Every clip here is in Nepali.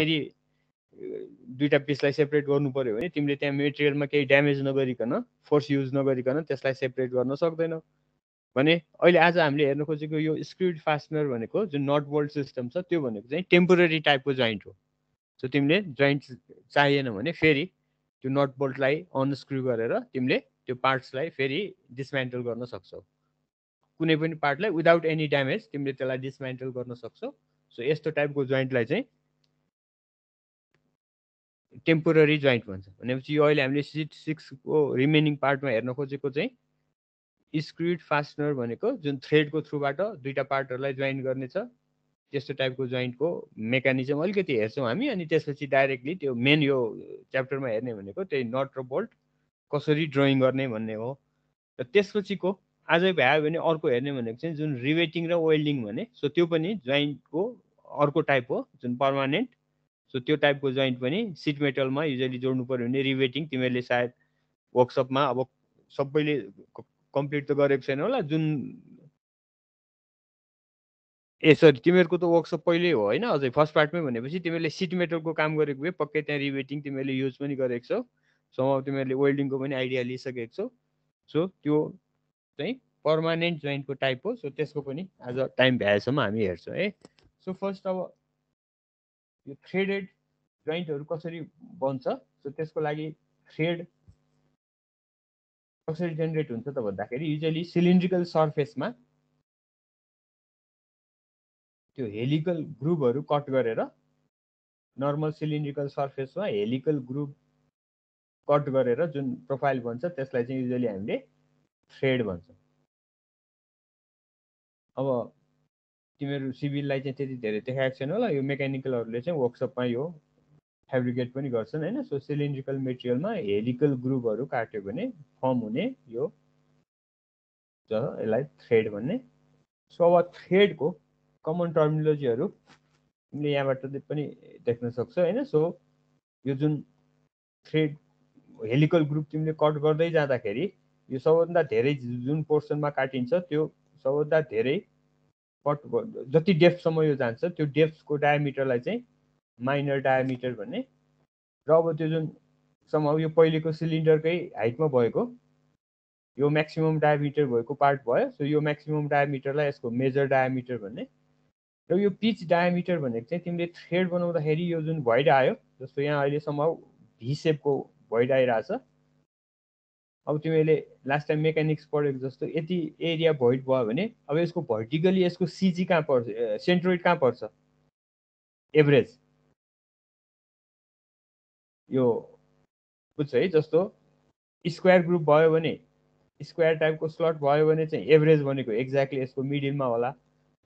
फेरि दुईटा पीसलाई सेपरेट गर्नु पर्यो भने तिमीले त्यहाँ मटेरियलमा केही ड्यामेज नगरिकन फोर्स युज नगरिकन त्यसलाई सेपरेट गर्न सक्दैनौ भने अहिले आज हामीले हेर्न खोजेको यो स्क्रुड फास्टनर भनेको जुन नट बोल्ट सिस्टम छ त्यो भनेको चाहिँ टेम्पोरेरी टाइपको जोइन्ट हो। सो तिमीले जोइन्ट चाहिएन भने फेरि त्यो नट बोल्टलाई अनस्क्रू गरेर तिमीले त्यो पार्ट्सलाई फेरि डिसमेन्टल गर्न सक्छौ। कुनै पनि पार्टलाई विदाउट एनी ड्यामेज तिमीले त्यसलाई डिसमेन्टल गर्न सक्छौ। सो यस्तो टाइपको जोइन्टलाई चाहिँ टेम्पोरेरी जोइन्ट भन्छ। भनेपछि यो अहिले हामीले सिट 6 को रिमेनिङ पार्टमा हेर्न खोजेको चाहिँ स्क्रुड फास्टनर भनेको जुन थ्रेडको थ्रुबाट दुईटा पार्टहरुलाई जोइन गर्ने छ त्यस्तो टाइपको जोइन्टको मेकानिजम अलिकति हेर्छौं हामी। अनि त्यसपछि डाइरेक्टली त्यो मेन यो च्याप्टरमा हेर्ने भनेको त्यही नट र बोल्ट कसरी ड्राइङ गर्ने भन्ने हो। र त्यसपछिको आजै भयो भने अर्को हेर्ने भनेको चाहिँ जुन रिवेटिङ र वेल्डिङ भने सो त्यो पनि जोइन्टको अर्को टाइप हो जुन पर्मानेन्ट। सो त्यो टाइपको जोइन्ट पनि सिट मेटलमा युजुअली जोड्नु पर्यो भने रिवेटिङ तिमीहरूले सायद वर्कसपमा अब सबैले कम्प्लिट त गरेको छैन होला जुन ए सरी तिमीहरूको त वर्कसप पहिले हो हैन अझै फर्स्ट पार्टमै भनेपछि तिमीहरूले सिट मेटलको काम गरेको भए पक्कै त्यहाँ रिवेटिङ तिमीहरूले युज पनि गरेको छौ। सम्भव तिमीहरूले वेल्डिङको पनि आइडिया लिइसकेको छौ। सो त्यो चाहिँ पर्मानेन्ट जोइन्टको टाइप हो। सो त्यसको पनि आज टाइम भ्याएसम्म हामी हेर्छौं है। सो फर्स्ट अब यो थ्रेडेड जोइन्टहरु कसरी बन्छ सो त्यसको लागि थ्रेड कसरी जेनेरेट हुन्छ त भन्दाखेरि युजुअली सिलिन्ड्रिकल सर्फेसमा त्यो हेलिकल ग्रुभहरु कट गरेर नर्मल सिलिन्ड्रिकल सर्फेसमा हेलिकल ग्रुभ कट गरेर जुन प्रोफाइल बन्छ त्यसलाई चाहिँ युजुअली हामीले थ्रेड भन्छौं। अब तिमीहरु सिभिललाई चाहिँ त्यति धेरै देखाएको छैन होला यो मेकानिकलहरुले चाहिँ वर्कसपमा यो फ्याब्रिकेट पनि गर्छन् हैन। सो सिलिन्ड्रिकल मटेरियलमा हेलिकल ग्रुभहरु काट्यो भने फर्म हुने यो जो यसलाई थ्रेड भन्ने। सो अब थ्रेडको कमन टर्मिनोलोजीहरु तिमीले यहाँबाट पनि देख्न सक्छौ हैन। सो यो जुन थ्रेड हेलिकल ग्रुप तिमीले कट गर्दै जाँदाखेरि यो सबभन्दा धेरै जुन पोर्सनमा काटिन्छ त्यो सबभन्दा धेरै कट जति डेप्थसम्म यो जान्छ त्यो डेप्थको डायामिटरलाई चाहिँ माइनर डायामिटर भन्ने। र अब त्यो जुन सम्म यो पहिलेको सिलिन्डरकै हाइटमा भएको यो म्याक्सिमम डायामिटर भएको पार्ट भयो। सो यो म्याक्सिमम डायामिटरलाई यसको मेजर डायामिटर भन्ने। र यो पिच डायामिटर भनेको चाहिँ तिमीले थ्रेड बनाउँदाखेरि यो जुन भोइड आयो जस्तो यहाँ अहिले सम्म भी शेपको भोइड आइराछ। अब तिमीले लास्ट टाइम मेकानिक्स पढेको जस्तो यति एरिया भोइड भयो भने अब यसको भर्टिकली यसको सीजी कहाँ पर्छ सेन्ट्रोइड कहाँ पर्छ एभरेज यो बुझ्छ है। जस्तो स्क्वायर ग्रुप भयो भने स्क्वायर टाइपको स्लट भयो भने चाहिँ एभरेज भनेको एक्ज्याक्टली यसको मिडिलमा होला।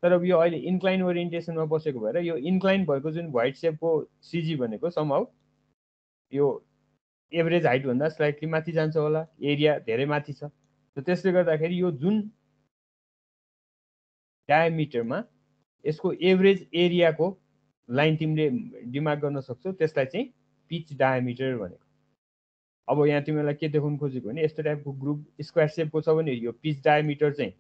तर अब यो अहिले इन्क्लाइन ओरिएन्टेसनमा बसेको भएर यो इन्क्लाइन भएको जुन भोइड शेपको सीजी भनेको सम्भव यो एभरेज हाइट भन्दा स्लाइटली माथि जान्छ होला एरिया धेरै माथि छ। सो त्यसले गर्दाखेरि यो जुन डायामिटरमा यसको एभरेज एरियाको लाइन तिमीले डिमार्क गर्न सक्छौ त्यसलाई चाहिँ पिच डायामिटर भनेको। अब यहाँ तिमीलाई के देखाउन खोजेको भने यस्तो टाइपको ग्रुप स्क्वायर शेपको छ भने यो पिच डायामिटर चाहिँ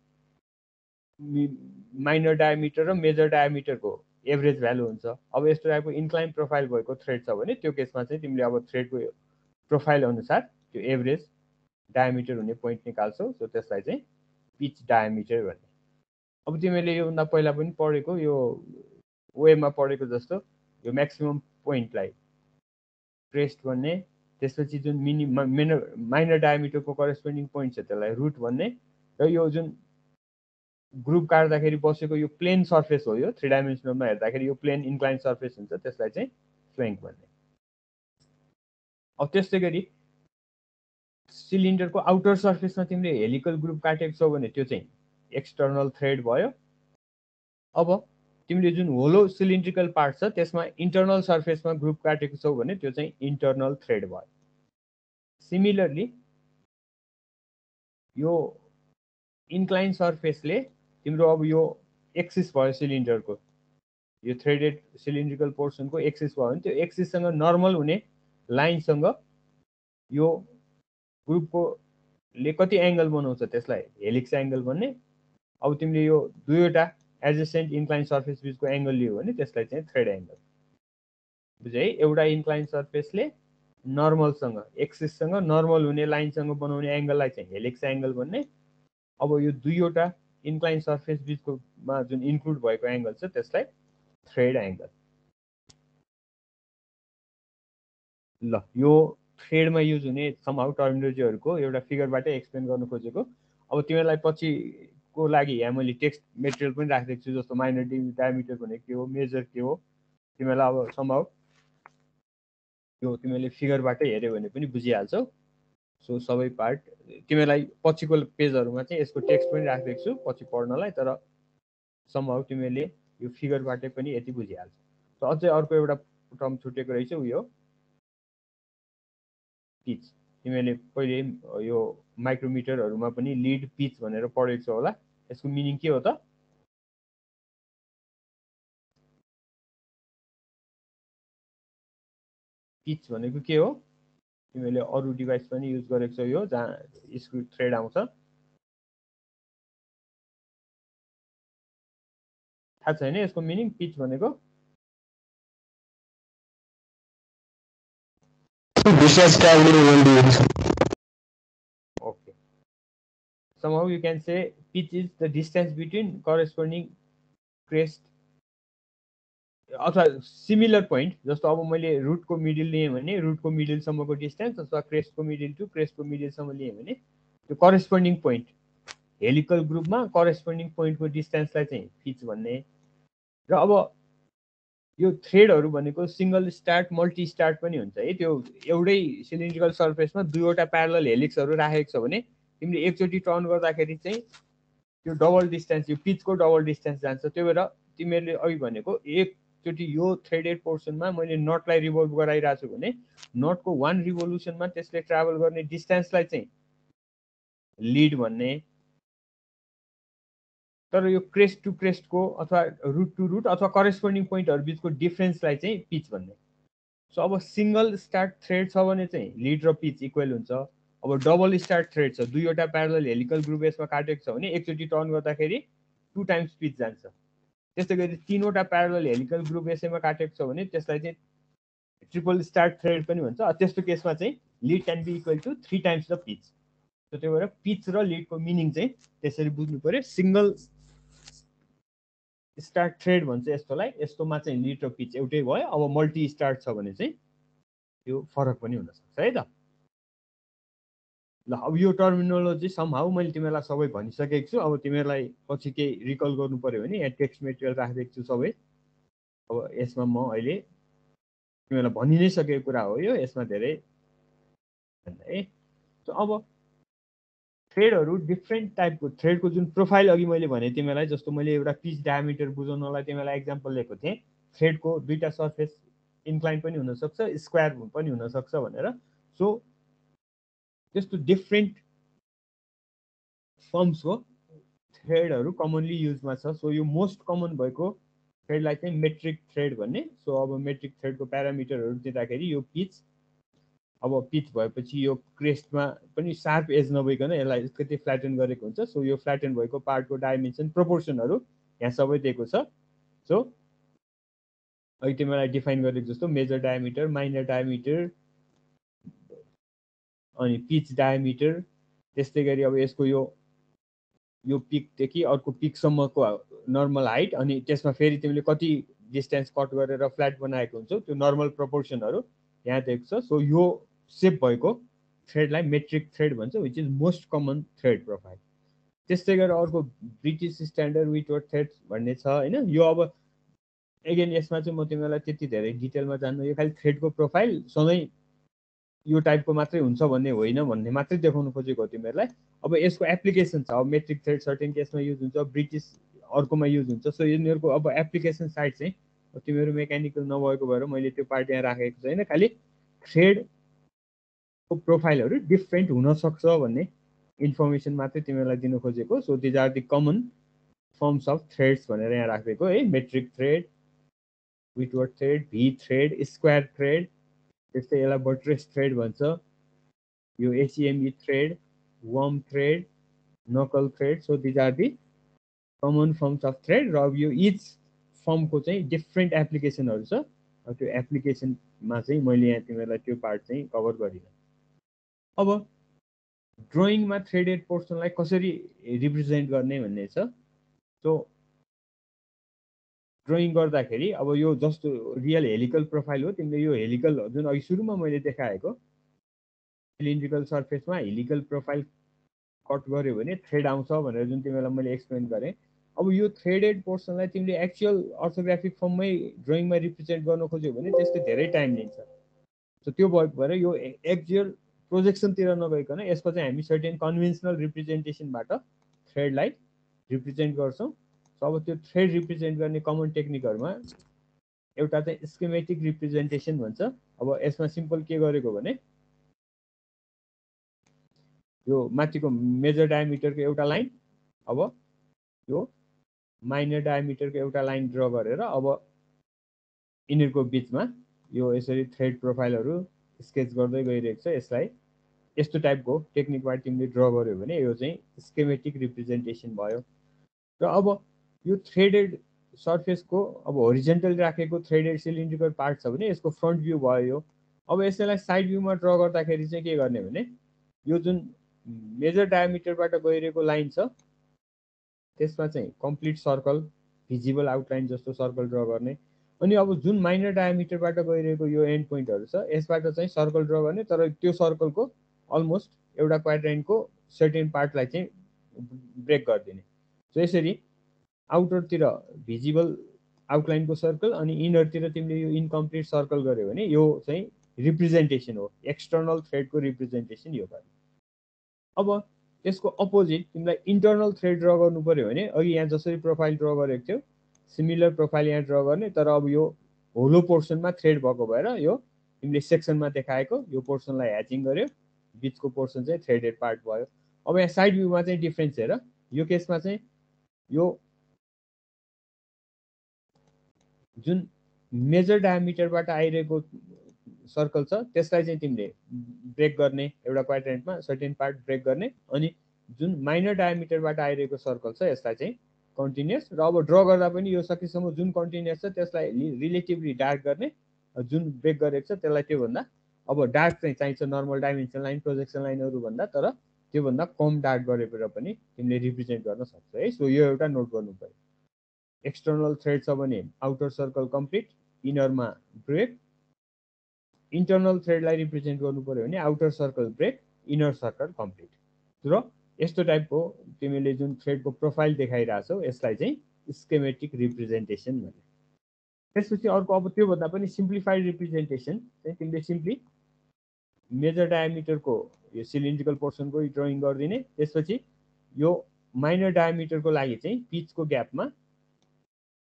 माइनर डायामिटर र मेजर डायामिटरको एभरेज भ्यालु हुन्छ। अब यस्तो टाइपको इन्क्लाइन प्रोफाइल भएको थ्रेड छ भने त्यो केसमा चाहिँ तिमीले अब थ्रेडको प्रोफाइल अनुसार त्यो एभरेज डायामिटर हुने पोइन्ट निकाल्छौ। सो त्यसलाई चाहिँ पिच डायामिटर भन्ने। अब तिमीले यो भन्दा पहिला पनि पढेको यो वेमा पढेको जस्तो यो म्याक्सिमम पोइन्टलाई क्रेस्ट भन्ने। त्यसपछि जुन माइनर डायामिटरको करेस्पोन्डिङ पोइन्ट छ त्यसलाई रुट भन्ने। र यो जुन ग्रुप काट्दाखेरि बसेको यो प्लेन सर्फेस हो यो थ्री डाइमेन्सनलमा हेर्दाखेरि यो प्लेन इन्क्लाइन सर्फेस हुन्छ त्यसलाई चाहिँ फ्ल्याङ्क भन्ने। अब त्यस्तै गरी सिलिन्डरको आउटर सर्फेसमा तिमीले हेलिकल ग्रुप काटेको छौ भने त्यो चाहिँ एक्सटर्नल थ्रेड भयो। अब तिमीले जुन होलो सिलिन्ड्रिकल पार्ट छ त्यसमा इन्टर्नल सर्फेसमा ग्रुप काटेको छौ भने त्यो चाहिँ इन्टर्नल थ्रेड भयो। सिमिलरली यो इन्क्लाइन सर्फेसले तिम्रो अब यो एक्सिस भयो सिलिन्डरको यो थ्रेडेड सिलिन्ड्रिकल पोर्सनको एक्सिस भयो भने त्यो एक्सिससँग नर्मल हुने लाइनसँग यो ग्रुपकोले कति एंगल बनाउँछ त्यसलाई हेलिक्स एंगल भन्ने। अब तिमीले यो दुईवटा एडजेसेन्ट इन्क्लाइन सर्फेस बीचको एंगल लियो भने त्यसलाई चाहिँ थ्रेड एंगल। बुझाइ एउटा इन्क्लाइन सर्फेसले नर्मलसँग एक्सिससँग नर्मल हुने लाइनसँग बनाउने एङ्गललाई चाहिँ हेलिक्स एङ्गल भन्ने। अब यो दुईवटा इन्क्लाइन सर्फेस बीचकोमा जुन इन्क्लुड भएको एङ्गल छ त्यसलाई थ्रेड एङ्गल। ल यो थ्रेडमा युज हुने समहाउ टर्मिनोलोजीहरुको एउटा फिगरबाट एक्सप्लेन गर्न खोजेको। अब तिमीलाई पछिको लागि यहाँ मैले टेक्स्ट मेटेरियल पनि राखेको छु, जस्तो माइनर डायमिटर भनेको के हो, मेजर के हो, तिमीलाई अब समहाउ यो तिमीले फिगरबाट हेर्यो भने पनि बुझिहाल्छौ। सो सबै पार्ट तिमीलाई पछिको पेजहरुमा चाहिँ यसको टेक्स्ट पनि राखेको छु पछि पढ्नलाई, तर समहाउ तिमीले यो फिगरबाट पनि यति बुझिहाल्छौ। सो अझै अर्को एउटा टर्म छुटेको रहेछ उयो पिच। तिमीले पहिले यो माइक्रोमिटरहरुमा पनि लीड पिच भनेर पढेको छौ होला, यसको मिनिङ के हो त? पिच भनेको के हो? तिमीले अरु डिभाइस पनि युज गरेको छौ यो जहाँ स्क्रू थ्रेड आउँछ, थाहा छैन यसको मिनिङ पिच भनेको? Okay. Somehow you can say pitch is the distance between corresponding crest अथवा similar point, जस्तो अब मैले root को middle लिएँ भने root को middle सम्मको distance अथवा crest को middle to crest को middle सम्म लिएँ भने त्यो corresponding point helical group मा corresponding point को distance लाई चाहिँ pitch भन्ने। र अब यो थ्रेडहरु भनेको सिंगल स्टार्ट मल्टी स्टार्ट पनि हुन्छ है, त्यो एउटै सिलिन्ड्रिकल सर्फेसमा दुईवटा प्यारलल हेलिक्सहरु राखेको छ भने तिमीले एकचोटी टर्न गर्दाखेरि चाहिँ त्यो डबल डिस्टेन्स, यो पिचको डबल डिस्टेन्स जान्छ। त्यो भएर तिमीले अघि भनेको एकचोटी यो थ्रेडेड पोर्सनमा मैले नटलाई रिभोल्भ गराइरा छु भने नटको वन रिभोल्युसनमा त्यसले ट्राभल गर्ने डिस्टेन्सलाई चाहिँ लीड भन्ने, तर यो क्रेस्ट टु क्रेस्टको अथवा रुट टु रुट अथवा करेस्पोन्डिङ पोइन्टहरु बीचको डिफरेन्सलाई चाहिँ पिच भन्ने। सो अब सिंगल स्टार्ट थ्रेड छ भने चाहिँ लीड र पिच इक्वल हुन्छ। अब डबल स्टार्ट थ्रेड छ, दुईवटा प्यारलल हेलिकल ग्रुप यसमा काटेको छ भने एकचोटि टर्न गर्दाखेरि 2 टाइम्स पिच जान्छ। त्यस्तै गरी तीनवटा प्यारलल हेलिकल ग्रुप यसमा काटेको छ भने त्यसलाई चाहिँ ट्रिपल स्टार्ट थ्रेड पनि भन्छ। त्यस्तो केसमा चाहिँ lead can be equal to 3 times the pitch. So त्यो भएर पिच र लीडको मिनिङ चाहिँ त्यसरी बुझ्नु पर्यो। सिंगल स्टार्ट थ्रेड भन्छ यस्तोलाई, यस्तोमा चाहिँ लीड र पिच एउटै भयो। अब मल्टी स्टार्ट छ भने चाहिँ यो फरक पनि हुन सक्छ है त। ल अब यो टर्मिनोलोजी समहाउ मैले तिमीलाई सबै भनिसकेको छु, अब तिमीलाई पछि केही रिकल गर्नु पर्यो भने यहाँ टेक्स्ट मेटेरियल राखेको छु सबै। अब यसमा म अहिले तिमीलाई भनि नै सकेको कुरा हो यो, यसमा धेरै है। सो अब थ्रेडहरु डिफ्रेन्ट टाइपको, थ्रेडको जुन प्रोफाइल अघि मैले भने तिमीलाई, जस्तो मैले एउटा पिच डायमिटर बुझाउनलाई तिमीलाई एक्जाम्पल लिएको थिएँ, थ्रेडको दुईटा सर्फेस इन्क्लाइन पनि हुन सक्छ स्क्वायर पनि हुन सक्छ भनेर। सो त्यस्तो डिफ्रेन्ट फर्म्सको थ्रेडहरु कमनली युजमा छ। सो यो मोस्ट कमन भएको थ्रेडलाई चाहिँ मेट्रिक थ्रेड भन्ने। सो अब मेट्रिक थ्रेडको प्यारामिटरहरु दिँदाखेरि यो पिच, अब पिच भएपछि यो क्रेस्टमा पनि शार्प एज नभइकन यसलाई अलिकति फ्ल्याटन गरेको हुन्छ। सो यो फ्ल्याटन भएको पार्टको डाइमेन्सन प्रोपोर्सनहरु यहाँ सबै दिएको छ। सो अहिले तिमीलाई डिफाइन गरेको जस्तो मेजर डायमिटर, माइनर डायमिटर अनि पिच डायमिटर, त्यस्तै गरी अब यसको यो पिकदेखि अर्को पिकसम्मको नर्मल हाइट, अनि त्यसमा फेरि तिमीले कति डिस्टेन्स कट गरेर फ्ल्याट बनाएको हुन्छौ त्यो नर्मल प्रोपोर्सनहरु यहाँ दिएको छ। सो यो सेप भएको थ्रेडलाई मेट्रिक थ्रेड भन्छ, which is most common thread profile. त्यस्तै गरेर अर्को ब्रिटिश स्ट्यान्डर्ड व्हिटवर्थ थ्रेड भन्ने छ हैन। यो अब अगेन यसमा चाहिँ म तिमीलाई त्यति धेरै डिटेलमा जान्नु, यो खाली थ्रेडको प्रोफाइल सधैँ यो टाइपको मात्रै हुन्छ भन्ने होइन, भन्ने मात्रै देखाउन खोजेको हो तिमीहरूलाई। अब यसको एप्लिकेसन छ, अब मेट्रिक थ्रेड सर्टेन केसमा युज हुन्छ, ब्रिटिश अर्कोमा युज हुन्छ। सो यिनीहरुको अब एप्लिकेसन साइड चाहिँ तिमीहरु मेकानिकल नभएको भएर मैले त्यो पार्ट यहाँ राखेको छैन, खालि थ्रेडको प्रोफाइलहरु डिफरेन्ट हुन सक्छ भन्ने इन्फर्मेसन मात्रै तिमीलाई दिन खोजेको। So these are the common forms of threads भनेर यहाँ राखेको है, metric thread, Whitworth thread, V thread, square thread, त्यस्तै यसलाई बट्रेस थ्रेड भन्छ, यो एचएमई thread, worm thread, knuckle thread. So these are the common forms of thread र यो इच फर्मको चाहिँ डिफ्रेन्ट एप्लिकेसनहरु छ। त्यो एप्लिकेसनमा चाहिँ मैले यहाँ तिमीहरूलाई त्यो पार्ट चाहिँ कभर गरिन। अब ड्रइङमा थ्रेडेड पोर्सनलाई कसरी रिप्रेजेन्ट गर्ने भन्ने छ। सो ड्रइङ गर्दाखेरि अब यो जस्तो रियल हेलिकल प्रोफाइल हो, तिमीले यो हेलिकल जुन अघि सुरुमा मैले देखाएको सिलिन्ड्रिकल सर्फेसमा हेलिकल प्रोफाइल कट गर्यो भने थ्रेड आउँछ भनेर जुन तिमीलाई मैले एक्सप्लेन गरेँ। अब यो थ्रेडेड पोर्सनलाई तिमीले एक्चुअल अर्थोग्राफिक फर्ममै ड्रइङमा रिप्रेजेन्ट गर्न खोज्यो भने त्यसले धेरै टाइम लिन्छ। सो त्यो भएर यो एक्चुअल प्रोजेक्सनतिर नगइकन यसको चाहिँ हामी सर्टेन कन्भेन्सनल रिप्रेजेन्टेसनबाट थ्रेडलाई रिप्रेजेन्ट गर्छौँ। सो अब त्यो थ्रेड रिप्रेजेन्ट गर्ने कमन टेक्निकहरूमा एउटा चाहिँ स्किमेटिक रिप्रेजेन्टेसन भन्छ। अब यसमा सिम्पल के गरेको भने यो माथिको मेजर डायामिटरको एउटा लाइन, अब यो माइनर डायामिटरको एउटा लाइन ड्र गरेर अब यिनीहरूको बिचमा यो यसरी थ्रेड प्रोफाइलहरू स्केच गर्दै गइरहेको छ। यसलाई यस्तो टाइपको टेक्निकबाट तिमीले ड्र गर्यो भने यो चाहिँ स्केमेटिक रिप्रेजेन्टेसन भयो। र अब यो थ्रेडेड सर्फेसको अब होरिजेन्टल राखेको थ्रेडेड सिलिन्ड्रिकल पार्ट छ भने यसको फ्रन्ट भ्यू भयो यो। अब यसलाई साइड भ्यूमा ड्र गर्दाखेरि चाहिँ के गर्ने भने यो जुन मेजर डायामिटरबाट गइरहेको लाइन छ त्यसमा चाहिँ कम्प्लिट सर्कल भिजिबल आउटलाइन जस्तो सर्कल ड्र गर्ने, अनि अब जुन माइनर डायामिटरबाट गइरहेको यो एन्ड पोइन्टहरू छ यसबाट चाहिँ सर्कल ड्र गर्ने तर त्यो सर्कलको अलमोस्ट एउटा क्वाड्रेन्टको सर्टेन पार्टलाई चाहिँ ब्रेक गरिदिने। सो यसरी आउटरतिर भिजिबल आउटलाइनको सर्कल अनि इनरतिर तिमीले यो इन्कम्प्लिट सर्कल गऱ्यो भने यो चाहिँ रिप्रेजेन्टेसन हो, एक्सटर्नल थ्रेडको रिप्रेजेन्टेसन यो भयो। अब त्यसको अपोजिट तिमीलाई इन्टर्नल थ्रेड ड्र गर्नु पऱ्यो भने अघि यहाँ जसरी प्रोफाइल ड्र गरेको थियो सिमिलर प्रोफाइल यहाँ ड्र गर्ने, तर अब यो होलो पोर्सनमा थ्रेड भएको भएर यो तिमीले सेक्सनमा देखाएको यो पोर्सनलाई ह्याचिङ गर्यो, बिचको पोर्सन चाहिँ थ्रेडेड पार्ट भयो। अब यहाँ साइड भ्यूमा चाहिँ डिफ्रेन्स हेर, यो केसमा चाहिँ यो जुन मेजर डायामिटरबाट आइरहेको सर्कल छ त्यसलाई चाहिँ तिमीले ब्रेक गर्ने एउटा क्वाड्रेन्टमा सर्टेन पार्ट ब्रेक गर्ने, अनि जुन माइनर डायामिटरबाट आइरहेको सर्कल छ यसलाई चाहिँ कन्टिन्युस र अब ड्र गर्दा पनि यो सकेसम्म जुन कन्टिन्युस छ त्यसलाई रिलेटिभली डार्क गर्ने, जुन ब्रेक गरेको छ त्यसलाई त्योभन्दा अब डार्क चाहिँ चाहिन्छ नर्मल डाइमेन्सन लाइन प्रोजेक्सन लाइनहरूभन्दा, तर त्योभन्दा कम डार्क गरेर पनि तिमीले रिप्रेजेन्ट गर्न सक्छौ है। सो यो एउटा नोट गर्नु पऱ्यो, एक्सटर्नल थ्रेड छ भने आउटर सर्कल कम्प्लिट इनरमा ब्रेक, इन्टर्नल थ्रेडलाई रिप्रेजेन्ट गर्नु पऱ्यो भने outer circle break inner circle complete. र यस्तो टाइपको तिमीले जुन थ्रेडको प्रोफाइल देखाइरहेछौ यसलाई चाहिँ स्केमेटिक रिप्रेजेन्टेसन भन्ने। त्यसपछि अर्को अब त्योभन्दा पनि सिम्प्लिफाइड रिप्रेजेन्टेसन चाहिँ तिमीले सिम्पली मेजर डायामिटरको यो सिलिन्ड्रिकल पोर्सनको ड्रइङ गरिदिने, त्यसपछि यो माइनर डायामिटरको लागि चाहिँ पिचको ग्यापमा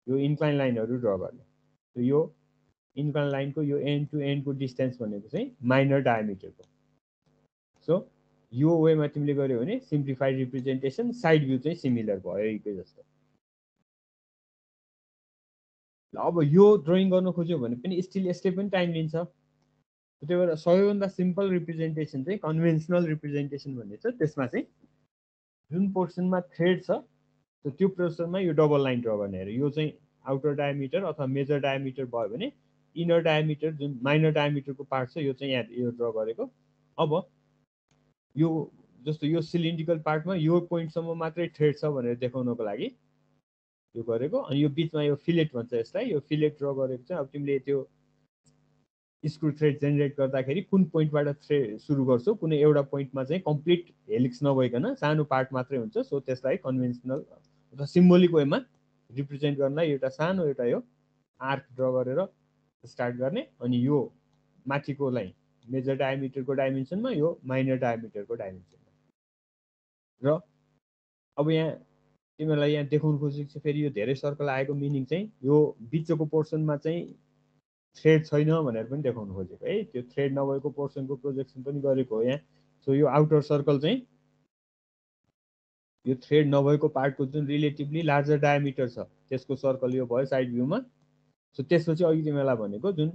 यो इन्क्लाइन लाइनहरू ड्र गर्ने। यो इन्क्लाइन लाइनको यो एन्ड टु एन्डको डिस्टेन्स भनेको चाहिँ माइनर डायामिटरको। सो यो वेमा तिमीले गर्यो भने सिम्प्लिफाइड रिप्रेजेन्टेसन, साइड भ्यू चाहिँ सिमिलर भयो यहीको जस्तो। अब यो ड्रइङ गर्न खोज्यो भने पनि स्टिल यसले पनि टाइम लिन्छ। त्यही भएर सबैभन्दा सिम्पल रिप्रेजेन्टेसन चाहिँ कन्भेन्सनल रिप्रेजेन्टेसन भन्ने छ। त्यसमा चाहिँ जुन पोर्सनमा थ्रेड छ त्यो पोर्सनमा यो डबल लाइन ड्र गर्ने। यो चाहिँ आउटर डायामिटर अथवा मेजर डायामिटर भयो भने इनर डायामिटर जुन माइनर डायामिटरको पार्ट छ यो चाहिँ यहाँ यो ड्र गरेको। अब यो जस्तो यो सिलिन्ड्रिकल पार्टमा यो पोइन्टसम्म मात्रै थ्रेड छ भनेर देखाउनको लागि यो गरेको, अनि यो बिचमा यो फिलेट भन्छ यसलाई, यो फिलेट ड्र गरेको छ। अब तिमीले त्यो स्क्रु थ्रेड जेनेरेट गर्दाखेरि कुन पोइन्टबाट थ्रेड सुरु गर्छौ, कुनै एउटा पोइन्टमा चाहिँ कम्प्लिट हेलिक्स नभइकन सानो पार्ट मात्रै हुन्छ। सो त्यसलाई कन्भेन्सनल अथवा सिम्बोलिक वेमा रिप्रेजेन्ट गर्नलाई एउटा सानो एउटा यो आर्क ड्र गरेर स्टार्ट गर्ने, अनि यो माथिको लाइन मेजर डायामिटरको डाइमेन्सनमा यो माइनर डायामिटरको डाइमेन्सनमा। र अब यहाँ तिमीहरूलाई यहाँ देखाउनु खोजेको छ फेरि यो धेरै सर्कल आएको मिनिङ चाहिँ यो बिचको पोर्सनमा चाहिँ थ्रेड छैन भनेर पनि देखाउनु खोजेको है, त्यो थ्रेड नभएको पोर्सनको प्रोजेक्सन पनि गरेको हो यहाँ। सो यो आउटर सर्कल चाहिँ यो थ्रेड नभएको पार्टको जुन रिलेटिभली लार्जर डायामिटर छ त्यसको सर्कल यो भयो साइड भ्यूमा। सो त्यसपछि अघि तिमीलाई भनेको जुन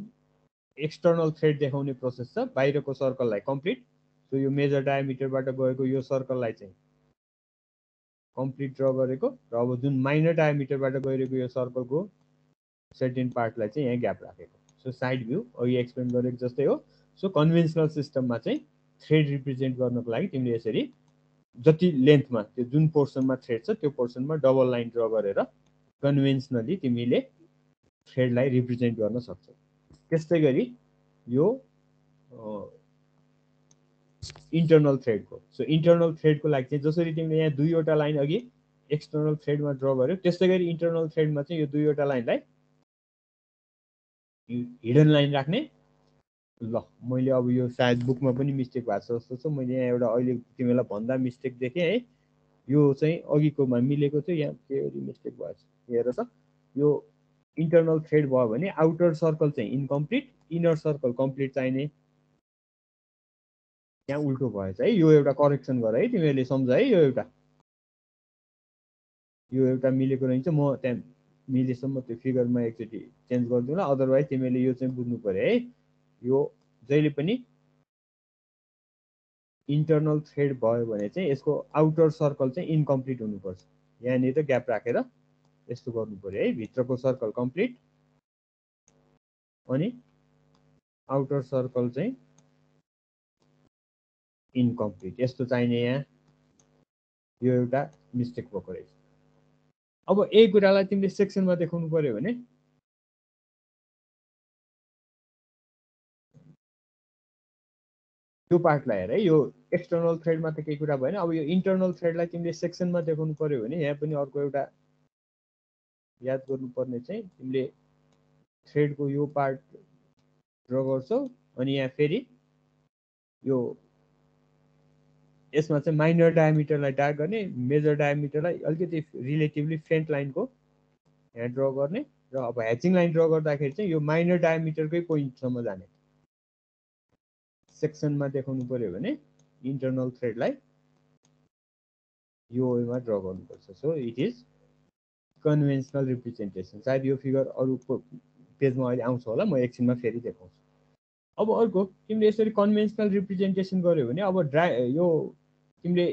एक्सटर्नल थ्रेड देखाउने प्रोसेस छ बाहिरको सर्कललाई कम्प्लिट, सो यो मेजर डायामिटरबाट गएको यो सर्कललाई चाहिँ कम्प्लिट ड्र गरेको, र अब जुन माइनर डायामिटरबाट गइरहेको यो सर्कलको सर्टेन पार्टलाई चाहिँ यहाँ ग्याप राखेको। सो साइड भ्यू अघि एक्सप्लेन गरेको जस्तै हो। सो कन्भेन्सनल सिस्टममा चाहिँ थ्रेड रिप्रेजेन्ट गर्नको लागि तिमीले यसरी जति लेन्थमा त्यो जुन पोर्सनमा थ्रेड छ त्यो पोर्सनमा डबल लाइन ड्र गरेर कन्भेन्सनली तिमीले थ्रेडलाई रिप्रेजेन्ट गर्न सक्छौ। त्यस्तै गरी यो इन्टर्नल थ्रेडको, सो इन्टर्नल थ्रेडको लागि चाहिँ जसरी तिमीले यहाँ दुईवटा लाइन अघि एक्सटर्नल थ्रेडमा ड्र गर्यो त्यस्तै गरी इन्टर्नल थ्रेडमा चाहिँ यो दुईवटा लाइनलाई हिडन लाइन राख्ने। ल मैले अब यो सायद बुकमा पनि मिस्टेक भएको छ जस्तो छ, मैले यहाँ एउटा अहिले तिमीलाई भन्दा मिस्टेक देखेँ है, यो चाहिँ अघिकोमा मिलेको थियो, यहाँ के मिस्टेक भएछ हेर त। यो इन्टर्नल थ्रेड भयो भने आउटर सर्कल चाहिँ इनकम्प्लिट, इनर सर्कल कम्प्लिट चाहिने, यहाँ उल्टो भएछ है, यो एउटा करेक्सन गर है तिमीहरूले सम्झ है, यो एउटा मिलेको रहेछ। म त्यहाँ मिलेसम्म त्यो फिगरमा एकचोटि चेन्ज गरिदिउँ ल, अदरवाइज तिमीहरूले यो चाहिँ बुझ्नु पऱ्यो है। यो जहिले पनि इन्टर्नल थ्रेड भयो भने चाहिँ यसको आउटर सर्कल चाहिँ इनकम्प्लिट हुनुपर्छ, यहाँनिर ग्याप राखेर यस्तो गर्नु पऱ्यो है, भित्रको सर्कल कम्प्लिट अनि आउटर सर्कल चाहिँ इनकम्प्लिट, यस्तो चाहिने। यहाँ यो एउटा मिस्टेक भएको रहेछ। अब यही कुरालाई तिमीले सेक्सनमा देखाउनु पऱ्यो भने यो पार्टलाई हेर है, यो एक्सटर्नल थ्रेडमा त केही कुरा भएन, अब यो इन्टर्नल थ्रेडलाई तिमीले सेक्सनमा देखाउनु पऱ्यो भने यहाँ पनि अर्को एउटा याद गर्नुपर्ने चाहिँ तिमीले थ्रेडको यो पार्ट ड्र गर्छौ अनि यहाँ फेरि यो यसमा चाहिँ माइनर डायामिटरलाई डार्क गर्ने, मेजर डायामिटरलाई अलिकति रिलेटिभली फेन्ट लाइनको यहाँ ड्र गर्ने र अब ह्याचिङ लाइन ड्र गर्दाखेरि चाहिँ यो माइनर डायामिटरकै पोइन्टसम्म जाने। सेक्सनमा देखाउनु पऱ्यो भने इन्टर्नल थ्रेडलाई यो वेमा ड्र गर्नुपर्छ। So it is conventional representation. सायद यो फिगर अरू पेजमा अहिले आउँछ होला, म एकछिनमा फेरि देखाउँछु। अब अर्को तिमीले यसरी कन्भेन्सनल रिप्रेजेन्टेसन गर्यो भने अब यो तिमीले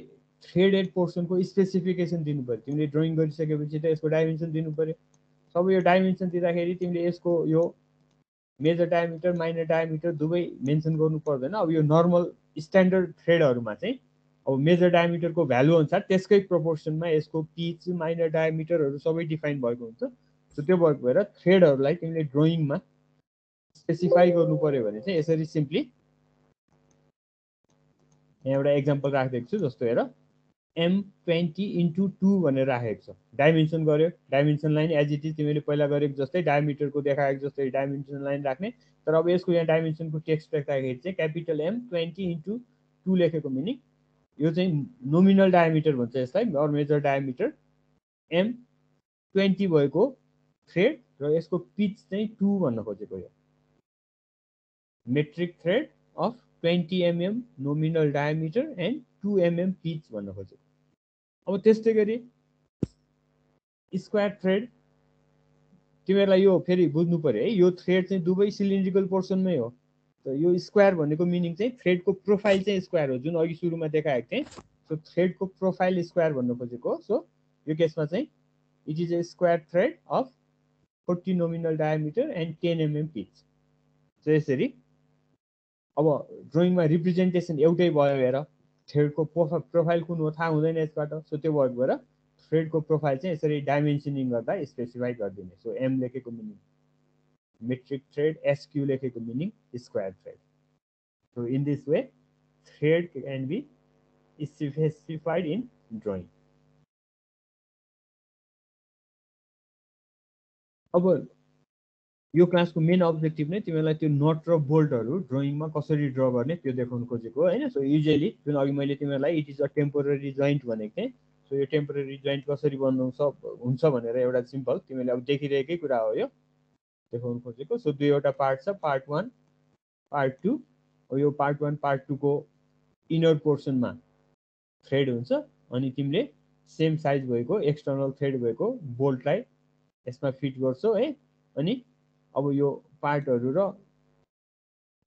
थ्रेडेड पोर्सनको स्पेसिफिकेसन दिनु पऱ्यो। तिमीले ड्रइङ गरिसकेपछि त यसको डाइमेन्सन दिनु पऱ्यो। सब यो डाइमेन्सन दिँदाखेरि तिमीले यसको यो मेजर डायामिटर माइनर डायामिटर दुवै मेन्सन गर्नु पर्दैन। अब यो नर्मल स्ट्यान्डर्ड थ्रेडहरूमा चाहिँ अब मेजर डायामिटरको भ्यालु अनुसार त्यसकै प्रोपोर्सनमा यसको पिच माइनर डायामिटरहरू सबै डिफाइन भएको हुन्छ। सो त्यो भएको भएर थ्रेडहरूलाई तिमीले ड्रइङमा स्पेसिफाई गर्नु पर्यो भने चाहिँ यसरी सिम्पली यहाँ एउटा एक्जाम्पल राखिदिएको छु जस्तो हेर, M20 × 2 भनेर राखेको छ, डाइमेन्सन गर्यो, dimension line as it is तिमीले पहिला गरेको जस्तै डायमिटरको देखाएको जस्तै डाइमेन्सन लाइन राख्ने। तर अब यसको यहाँ डाइमेन्सनको टेक्स्ट लेख्दाखेरि चाहिँ क्यापिटल M 20 × 2 लेखेको मिनिङ यो चाहिँ नोमिनल डायमिटर भन्छ यसलाई, अरू मेजर डायमिटर M 20 भएको थ्रेड र यसको पिच चाहिँ 2 भन्न खोजेको, यो metric thread of 20 mm nominal diameter and 2 mm pitch भन्न खोजेको। अब त्यस्तै गरी स्क्वायर थ्रेड तिमीहरूलाई यो फेरि बुझ्नु पऱ्यो है, यो थ्रेड चाहिँ दुवै सिलिन्ड्रिकल पोर्सनमै हो। त यो स्क्वायर भनेको मिनिङ चाहिँ थ्रेडको प्रोफाइल चाहिँ स्क्वायर हो जुन अघि सुरुमा देखाएको थिएँ। सो थ्रेडको प्रोफाइल स्क्वायर भन्न खोजेको। सो यो केसमा चाहिँ it is a square thread of 40 nominal diameter and 10 mm pitch. So यसरी अब ड्रइङमा रिप्रेजेन्टेसन एउटै भयो, हेर थ्रेडको प्रोफाइल कुन हो थाहा हुँदैन यसबाट। सो त्यो भएको भएर थ्रेडको प्रोफाइल चाहिँ यसरी डाइमेन्सनिङ गर्दा स्पेसिफाई गरिदिने। सो M लेखेको मिनिङ मेट्रिक थ्रेड, SQ लेखेको meaning square thread. So in this way thread can be specified in drawing. अब यो क्लासको मेन अब्जेक्टिभ नै तिमीलाई त्यो नट र बोल्टहरू ड्रइङमा कसरी ड्र गर्ने त्यो देखाउनु खोजेको होइन। सो युजली जुन अघि मैले तिमीहरूलाई it is a temporary joint भनेको थिएँ। सो यो टेम्पोररी जोइन्ट कसरी बनाउँछ हुन्छ भनेर एउटा सिम्पल तिमीले अब देखिरहेकै कुरा हो, यो देखाउनु खोजेको। सो दुईवटा पार्ट छ, पार्ट 1 पार्ट 2। यो पार्ट 1 पार्ट 2को इनर पोर्सनमा थ्रेड हुन्छ अनि तिमीले सेम साइज भएको एक्सटर्नल थ्रेड भएको बोल्टलाई यसमा फिट गर्छौ है। अनि अब यो पार्टहरू र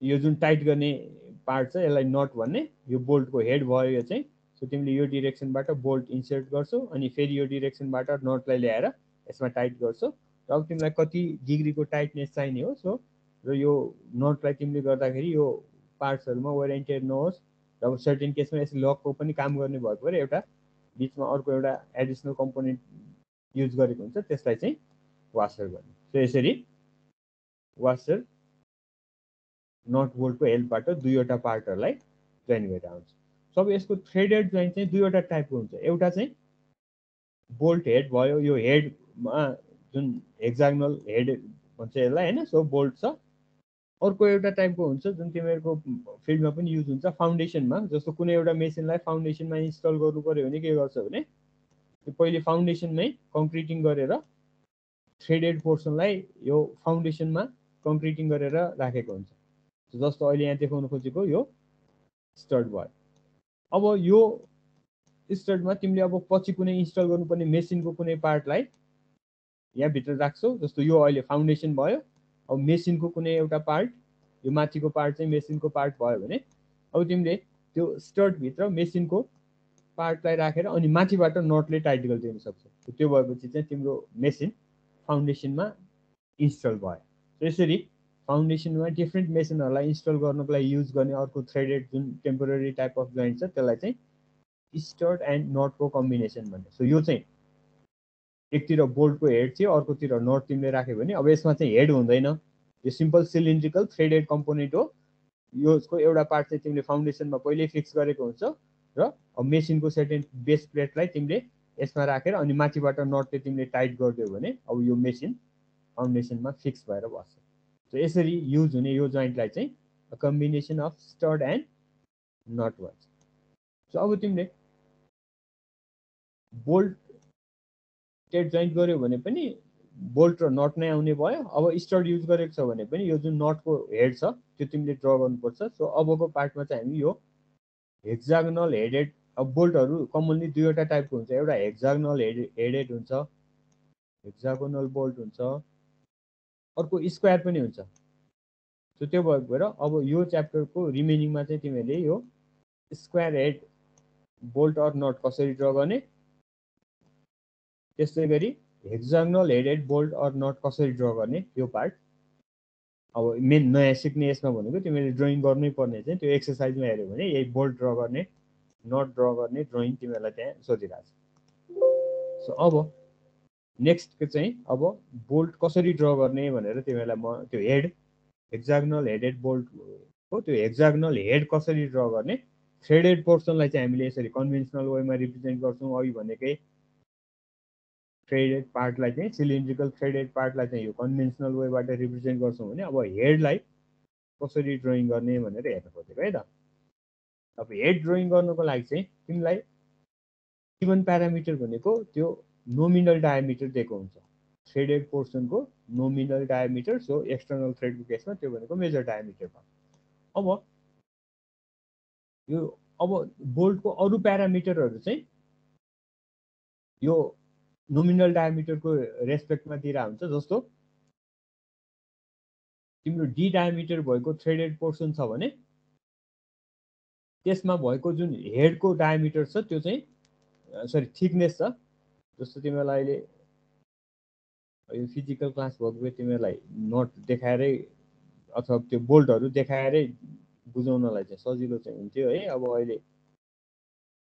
यो जुन टाइट गर्ने पार्ट छ यसलाई नट भन्ने, यो बोल्टको हेड भयो यो चाहिँ। सो तिमीले यो डिरेक्सनबाट बोल्ट इन्सर्ट गर्छौ अनि फेरि यो डिरेक्सनबाट नटलाई ल्याएर यसमा टाइट गर्छौ। अब तिमीलाई कति डिग्रीको टाइटनेस चाहिने हो, सो र यो नोटलाई तिमीले गर्दाखेरि यो पार्ट्सहरुमा ओरिएन्टेड नहोस् र अब सर्टेन केसमा यसले लकको पनि काम गर्ने भएको र एउटा बीचमा अर्को एउटा एडिशनल कम्पोनेन्ट युज गरेको हुन्छ त्यसलाई चाहिँ वासर गर्ने। सो यसरी वासर नट बोल्टको हेल्पबाट दुईवटा पार्टहरुलाई जोइन गरेर आउँछ। सो अब यसको थ्रेडेड जोइन चाहिँ दुईवटा टाइपको हुन्छ। एउटा चाहिँ बोल्ट हेड भयो, यो हेडमा जुन हेक्सागोनल हेड भन्छ यसलाई हैन, सो बोल्ट छ। अर्को एउटा टाइपको हुन्छ जुन तिमीहरुको फिल्डमा पनि युज हुन्छ फाउन्डेसनमा। जस्तो कुनै एउटा मेसिनलाई फाउन्डेसनमा इन्स्टल गर्नु पर्यो भने के गर्छ भने पहिले फाउन्डेसनमै कंक्रिटिङ गरेर थ्रेडेड पोर्सनलाई यो फाउन्डेसनमा कंक्रिटिङ गरेर राखेको हुन्छ। जस्तो अहिले यहाँ देखाउन खोजेको यो स्टड भयो। अब यो स्टडमा तिमीले अब पछि कुनै इन्स्टल गर्नुपर्ने मेसिनको कुनै पार्टलाई यहाँ भित्र राख्छौ। जस्तो यो अहिले फाउन्डेसन भयो, अब मेसिनको कुनै एउटा पार्ट, यो माथिको पार्ट चाहिँ मेसिनको पार्ट भयो भने अब तिमीले त्यो स्टड भित्र मेसिनको पार्टलाई राखेर अनि माथिबाट नटले टाइट गरिदिन सक्छौ। त्यो भएपछि चाहिँ तिम्रो मेसिन फाउन्डेसनमा इन्स्टल भयो। त्यसरी फाउन्डेसनमा डिफ्रेन्ट मेसिनहरुलाई इन्स्टल गर्नको लागि युज गर्ने अर्को थ्रेडेड जुन टेम्पोररी टाइप अफ जोइन छ त्यसलाई चाहिँ स्टड एन्ड नटको कम्बिनेसन भन्ने। सो यो चाहिँ एकतिर बोल्टको हेड थियो, अर्कोतिर नट तिमीले राख्यो भने अब यसमा चाहिँ हेड हुँदैन, यो सिम्पल सिलिन्ड्रिकल थ्रेडेड कम्पोनेन्ट हो। यसको एउटा पार्ट चाहिँ तिमीले फाउन्डेसनमा पहिल्यै फिक्स गरेको हुन्छ र अब मेसिनको सर्टेन बेस प्लेटलाई तिमीले यसमा राखेर अनि माथिबाट नटले तिमीले टाइट गरिदियो भने अब यो मेसिन फाउन्डेसनमा फिक्स भएर बस्छ। सो यसरी युज हुने यो जोइन्टलाई चाहिँ a combination of stud and nut भन्छ। सो अब तिमीले बोल्ट जोइन्ट गर्यो भने पनि बोल्ट र नट नै आउने भयो। अब स्टड युज गरेको छ भने पनि यो जुन नटको हेड छ त्यो तिमीले ड्र गर्नुपर्छ। सो अबको पार्टमा चाहिँ हामी यो हेक्सागोनल हेडेड, अब बोल्टहरू कमनली दुईवटा टाइपको हुन्छ। एउटा हेक्सागोनल हेडेड हुन्छ, हेक्सागोनल बोल्ट हुन्छ, अर्को स्क्वायर पनि हुन्छ। सो त्यो भएर अब यो च्याप्टरको रिमेनिङमा चाहिँ तिमीहरूले यो square head bolt or nut कसरी ड्र गर्ने, त्यसै गरी hexagonal headed bolt or nut कसरी ड्र गर्ने यो पार्ट अब मेन नयाँ सिक्ने। यसमा भनेको तिमीले ड्रइङ गर्नै पर्ने चाहिँ त्यो एक्सर्साइजमा हेऱ्यो भने यही बोल्ट ड्र गर्ने, नट ड्र गर्ने ड्रइङ तिमीहरूलाई त्यहाँ सोधिरहेको छ। सो अब नेक्स्ट चाहिँ अब बोल्ट कसरी ड्र गर्ने भनेर तिमीहरूलाई म त्यो हेड हेक्सागोनल हेडेड बोल्टको त्यो हेक्सागोनल हेड कसरी ड्र गर्ने, थ्रेडेड पोर्सनलाई चाहिँ हामीले यसरी कन्भेन्सनल वेमा रिप्रेजेन्ट गर्छौँ। अघि भनेकै थ्रेडेड पार्टलाई चाहिँ सिलिन्ड्रिकल थ्रेडेड पार्टलाई चाहिँ यो कन्भेन्सनल वेबाट रिप्रेजेन्ट गर्छौँ भने अब हेडलाई कसरी ड्रइङ गर्ने भनेर हेर्नु खोजेको है त। अब हेड ड्रइङ गर्नुको लागि चाहिँ तिमीलाई गिभन प्यारामिटर भनेको त्यो नोमिनल डायामिटर दिएको हुन्छ थ्रेडेड पोर्सनको नोमिनल डायामिटर। सो एक्सटर्नल थ्रेडको केसमा त्यो भनेको मेजर डायामिटर भयो। अब यो अब बोल्टको अरू प्यारामिटरहरू चाहिँ यो नोमिनल डायामिटरको रेस्पेक्टमा दिइरा हुन्छ। जस्तो तिम्रो डी डायामिटर भएको थ्रेडेड पोर्सन छ भने त्यसमा भएको जुन हेडको डायामिटर छ त्यो चाहिँ सरी थिकनेस छ। जस्तो तिमीलाई अहिले यो फिजिकल क्लास भएको तिमीलाई नट देखाएरै अथवा त्यो बोल्टहरू देखाएरै बुझाउनलाई चाहिँ सजिलो चाहिँ हुन्थ्यो है। अब अहिले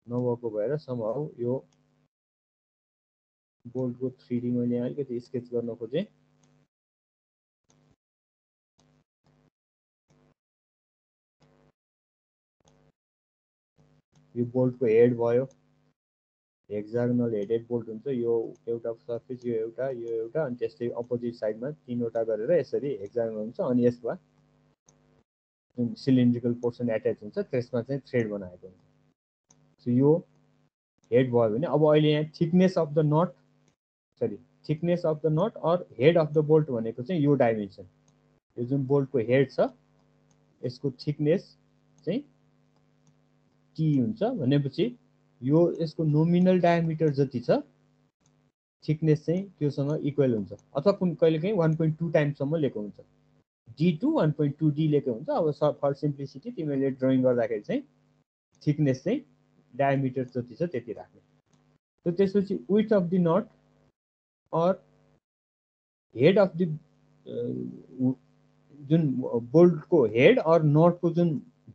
नभएको भएर सम्भव यो बोल्टको 3D मैले अलिकति स्केच गर्न खोजेँ। यो बोल्टको हेड भयो, हेक्सागोनल हेडेड बोल्ट हुन्छ। यो एउटा सर्फेस, यो एउटा अनि त्यस्तै अपोजिट साइडमा तीनवटा गरेर यसरी हेक्सागोनल हुन्छ। अनि यसमा जुन सिलिन्ड्रिकल पोर्सन एट्याच हुन्छ त्यसमा चाहिँ थ्रेड बनाएको हुन्छ। सो यो हेड भयो भने अब अहिले यहाँ thickness of the nut thickness of the nut और हेड अफ द बोल्ट भनेको चाहिँ यो डाइमेन्सन, यो जुन बोल्टको हेड छ यसको थिकनेस चाहिँ टी हुन्छ भनेपछि यो यसको नोमिनल डायामिटर जति छ थिकनेस चाहिँ त्योसँग इक्वल हुन्छ अथवा कुन कहिलेकाहीँ 1.2 टाइम्ससम्म लिएको हुन्छ, डी टू 1.2 डी लिएको हुन्छ। अब फर सिम्प्लिसिटी तिमीले ड्रइङ गर्दाखेरि चाहिँ थिकनेस चाहिँ डायामिटर जति छ त्यति राख्ने। सो त्यसपछि विड्थ अफ द नट और हेड अफ द जुन बोल्ट को हेड और नट को जुन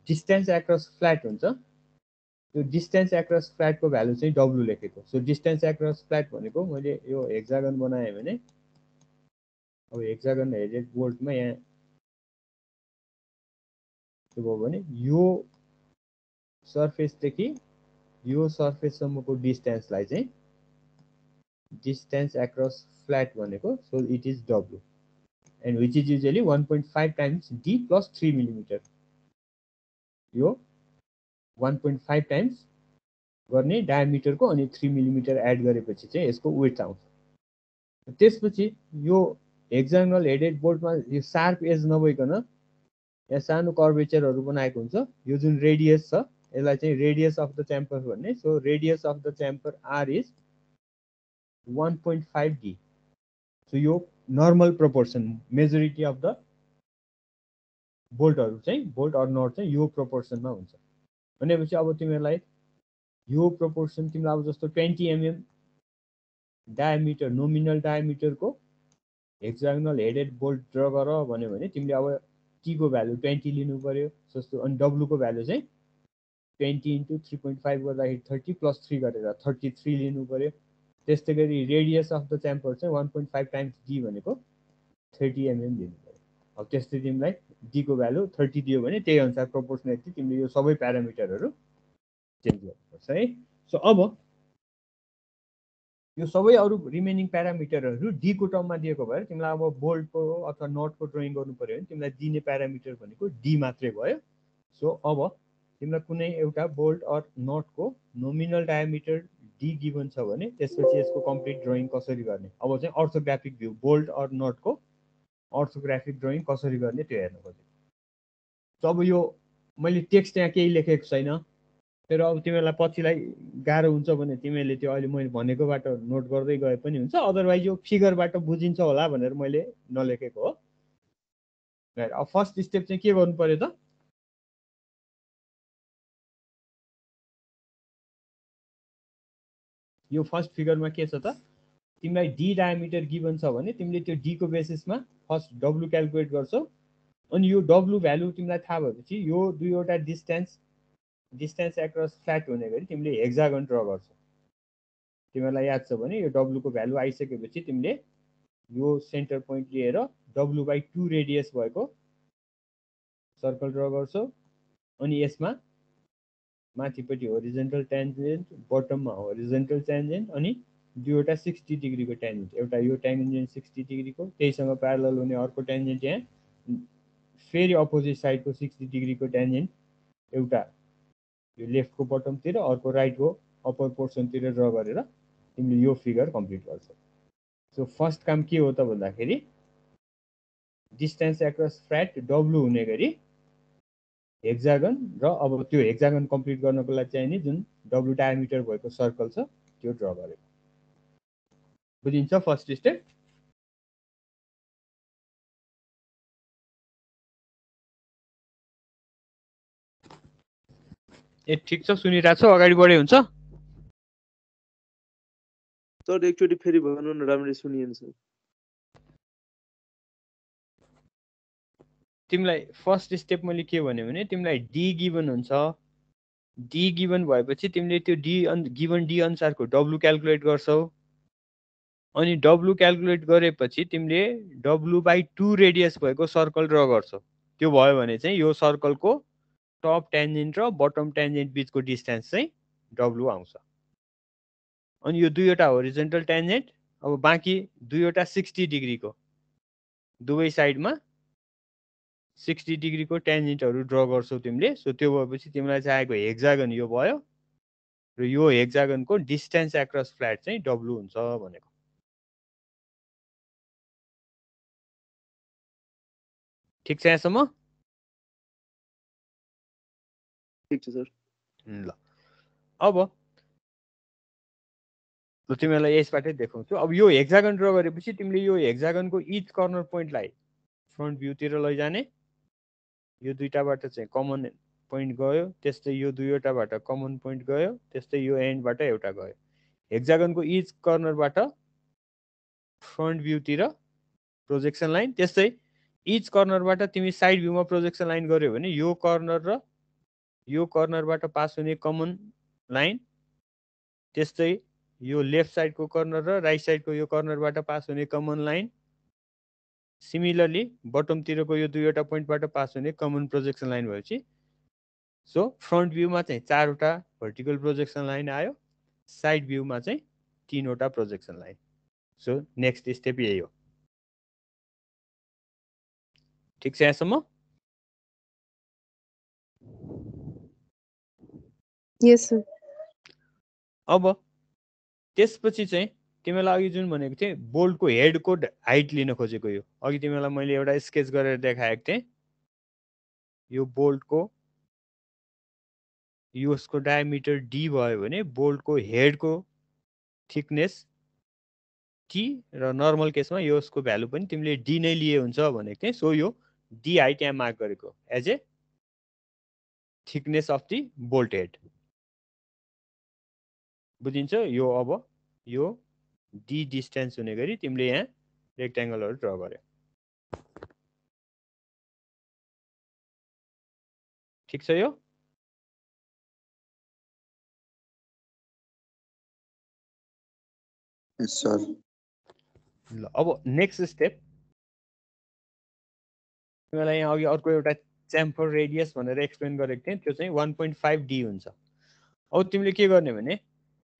डिस्टेंस एक्रस फ्लैट हुन्छ त्यो डिस्टेंस एक्रस फ्लैट को भ्यालु चाहिँ डब्लु लेखेको। सो डिस्टेंस एक्रस फ्लैट भनेको मैले यो हेक्सागन बनाए भने अब हेक्सागन हेडेड बोल्टमा यहाँ के भयो भने यो सर्फेस देखि यो सर्फेस सम्मको डिस्टेंसलाई चाहिँ डिस्टेंस एक्रस फ्लैट भनेको so it is W and which is usually 1.5 times d plus 3 millimeter. यो 1.5 times गर्ने डायमिटर को अनि 3 millimeter एड गरेपछि चाहिँ यसको विड्थ आउँछ। त्यसपछि यो हेक्सागोनल हेडेड बोल्टमा यो शार्प एज नभइकन यहाँ सानो कर्वेचरहरु बनाएको हुन्छ। यो जुन रेडियस छ यसलाई चाहिँ रेडियस अफ द च्याम्फर भन्ने। So radius of the chamfer r is 1.5 d। So यो normal proportion majority of the बोल्टहरु चाहिँ बोल्ट अर नट चाहिँ यो प्रोपोर्सनमा हुन्छ। भनेपछि अब तिमीलाई यो प्रोपोर्सन तिमीलाई अब जस्तो 20 mm डायमिटर नोमिनल डायमिटर को हेक्सागोनल हेडेड बोल्ट ड्रा गर भन्यो भने तिमीले अब टी को भ्यालु 20 लिनु पर्यो जस्तो अनि डब्लु को भ्यालु चाहिँ 20 × 3.5 गर्दाखेरि 30 + 3 गरेर 33 लिनु पर्यो। त्यस्तै गरी रेडियस अफ द च्याम्फर चाहिँ 1.5 टाइम्स d भनेको 30 mm दिनु पर्यो। अब त्यस्तै तिमीलाई d को भ्यालु 30 दियो भने त्यही अनुसार प्रोपोर्सनली तिमीले यो सबै प्यारामिटरहरु चेन्ज गर्नुपर्छ है। सो अब यो सबै अरु रिमेनिङ प्यारामिटरहरु d को टर्ममा दिएको भएर तिमीलाई अब बोल्टको अथवा नटको ड्राइङ गर्नु पर्यो भने तिमीलाई दिने प्यारामिटर भनेको d मात्रै भयो। सो अब तिमीलाई कुनै एउटा बोल्ट अर नटको नोमिनल डायमिटर d गिवन छ भने त्यसपछि यसको कम्प्लिट ड्राइङ कसरी गर्ने, अब चाहिँ orthographic view bolt or nut को अर्थोग्राफिक ड्राइङ कसरी गर्ने त्यो हेर्न खोजेको। सो अब यो मैले टेक्स्ट यहाँ केही लेखेको छैन तर अब तिमीलाई पछिलाई गाह्रो हुन्छ भने तिमीले त्यो अहिले मैले भनेकोबाट नोट गर्दै गए पनि हुन्छ, अदरवाइज यो फिगरबाट बुझिन्छ होला भनेर मैले नलेखेको हो। अब फर्स्ट स्टेप चाहिँ के गर्नु पर्यो त यो फर्स्ट फिगरमा के छ त तिमीलाई d डायमिटर गिवन छ भने तिमीले त्यो d को बेसिसमा फर्स्ट w क्याल्कुलेट गर्छौ अनि यो w भ्यालु तिमीलाई थाहा भएपछि यो दुईवटा डिस्टेंस एक्रस फ्ल्याट हुने गरी तिमीले हेक्सागन ड्रा गर्छौ। तिमीलाई याद छ भने यो w को भ्यालु आइसकेपछि तिमीले यो सेन्टर पोइन्ट लिएर w/2 रेडियस भएको सर्कल ड्रा गर्छौ अनि यसमा माथिपट्टि होरिजेन्टल ट्यान्जेन्ट बटममा होरिजेन्टल ट्यान्जेन्ट अनि दुईवटा 60 डिग्री को ट्यान्जेन्ट एउटा यो ट्यान्जेन्ट 60 डिग्री को त्यसैसँग प्यारलल हुने अर्को ट्यान्जेन्ट यहाँ फेरि अपोजिट साइड को 60 डिग्री को ट्यान्जेन्ट एउटा यो लेफ्ट को बटम तिर अर्को राइट को अपर पोर्सन तिर ड्रा गरेर तिमीले यो फिगर कम्प्लिट गर्छौ। सो फर्स्ट काम के हो त भन्दाखेरि डिस्टेंस एक्रस फ्ल्याट w हुने गरी हेक्सागन र अब त्यो हेक्सागन कम्प्लिट गर्नको लागि चाहिँ नि जुन w डायमिटर भएको सर्कल छ त्यो ड्रा गरेको बुझिन्छ फर्स्ट स्टेप। ए ठीक छ सुनिराछ अगाडि बढे हुन्छ सर एकचोटी फेरि भन्नु न राम्ररी सुनिएन सर। तिमीलाई फर्स्ट स्टेप मैले के भन्यो भने तिमीलाई d गिवन हुन्छ d गिवन भएपछि तिमीले त्यो d अनुसार को w क्याल्कुलेट गर्छौ अनि w क्याल्कुलेट गरेपछि तिमीले w/2 रेडियस भएको सर्कल ड्रा गर्छौ। त्यो भयो भने चाहिँ यो सर्कल को टप ट्यान्जेन्ट र बटम ट्यान्जेन्ट बीचको डिस्टेंस चाहिँ w आउँछ अनि यो दुईवटा होरिजेन्टल ट्यान्जेन्ट अब बाँकी दुईवटा 60 डिग्री को दुवै साइडमा 60 डिग्री को ट्यान्जेन्टहरु ड्रा गर्छौ तिमीले। सो त्यो भएपछि तिमीलाई चाहिएको हेक्सागन यो भयो र यो हेक्सागन को डिस्टेंस एक्रस फ्ल्याट चाहिँ w हुन्छ भनेको। ठीक छ यहाँसम्म? ठीक छ सर। ल अब तिमीलाई यसबाटै देखाउँछु। अब यो हेक्सागन ड्रा गरेपछि तिमीले यो हेक्सागन को ईच कर्नर पोइन्टलाई फ्रन्ट भ्यू तिर लैजाने। यो दुईटाबाट चाहिँ कमन पोइन्ट गयो त्यस्तै यो दुईवटाबाट कमन पोइन्ट गयो त्यस्तै यो एन्डबाट एउटा गयो। हेक्सागनको ईच कर्नरबाट फ्रन्ट भ्यूतिर प्रोजेक्सन लाइन त्यस्तै each corner बाट तिमी side view मा projection line गर्यो भने यो corner र यो corner बाट pass हुने common line, त्यस्तै यो left side को corner र right side को यो corner बाट pass हुने common line, similarly bottom तिर को यो दुईवटा point बाट pass हुने common projection line भएपछि so front view मा चाहिँ चारवटा vertical projection line आयो, side view मा चाहिँ तीनवटा projection line. So next step यही हो. ठीक से यहाँसम्म? Yes sir. अब त्यसपछि चाहिँ तिमीलाई अघि जुन भनेको थिए बोल्ट को हेड को हाइट लिन खोजेको, यो अघि तिमीलाई मैले एउटा स्केच गरेर देखाएको थिएँ, यो बोल्ट को यसको डायमिटर d भयो भने बोल्ट को हेड को थिकनेस t र नर्मल केसमा यसको भ्यालु पनि तिमीले d नै लिए हुन्छ भनेको थिए, सो यो d हाइट यहाँ मार्क गरेको as a thickness of the bolt head, बुझिन्छ यो. अब यो d डिस्टेन्स हुने गरी तिमीले यहाँ रेक्ट्याङ्गलहरु ड्रा गर्यो. ठीक छ यो? Yes sir. ल अब नेक्स्ट स्टेप तिमीलाई यहाँ अघि अर्को एउटा च्याम्फर रेडियस भनेर एक्सप्लेन गरेको थिएँ, त्यो चाहिँ 1.5d हुन्छ. अब तिमीले के गर्ने भने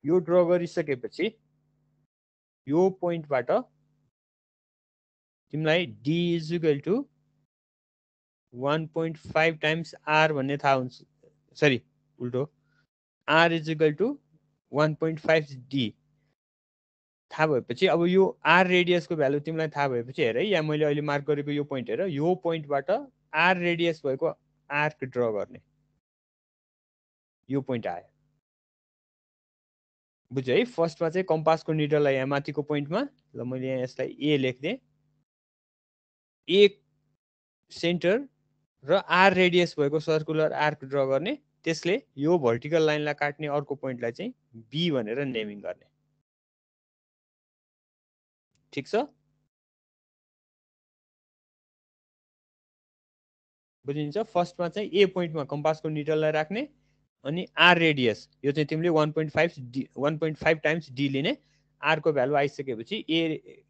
यो ड्र गरिसकेपछि यो पोइन्टबाट तिमीलाई d is equal to 1.5 times r भन्ने थाहा हुन्छ, सरी उल्टो, r is equal to 1.5d थाहा भएपछि अब यो r रेडियस को भ्यालु तिमीलाई थाहा भएपछि हेर है, यहाँ मैले अहिले मार्क गरेको यो पोइन्ट हेर, यो पोइन्टबाट r रेडियस भएको आर्क ड्रा गर्ने, यो पोइन्ट आयो, बुझ है. फर्स्टमा चाहिँ कम्पासको निडललाई यहाँ माथिको पोइन्टमा, ल मैले यहाँ यसलाई a लेख्दिएँ, a सेन्टर र r रेडियस भएको सर्कुलर आर्क ड्रा गर्ने, त्यसले यो भर्टिकल लाइनलाई काट्ने अर्को पोइन्टलाई चाहिँ b भनेर नेमिङ गर्ने. ठीक छ? बुझिन्छ? फर्स्टमा चाहिँ ए पोइन्टमा कम्पासको निडललाई राख्ने अनि आर रेडियस, यो चाहिँ तिमीले 1.5 टाइम्स डी लिने, आरको भ्यालु आइसकेपछि ए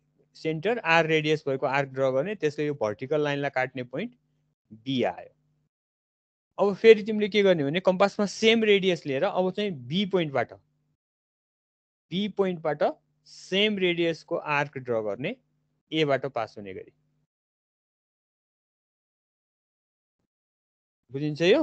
सेन्टर आर रेडियस भएको आर्क ड्र गर्ने, त्यसले यो भर्टिकल लाइनलाई काट्ने पोइन्ट बी आयो. अब फेरि तिमीले के गर्ने भने कम्पासमा सेम रेडियस लिएर अब चाहिँ बी पोइन्टबाट सेम रेडियस को आर्क ड्रा गर्ने, ए बाट पास हुने गरी, बुझिन्छ यो?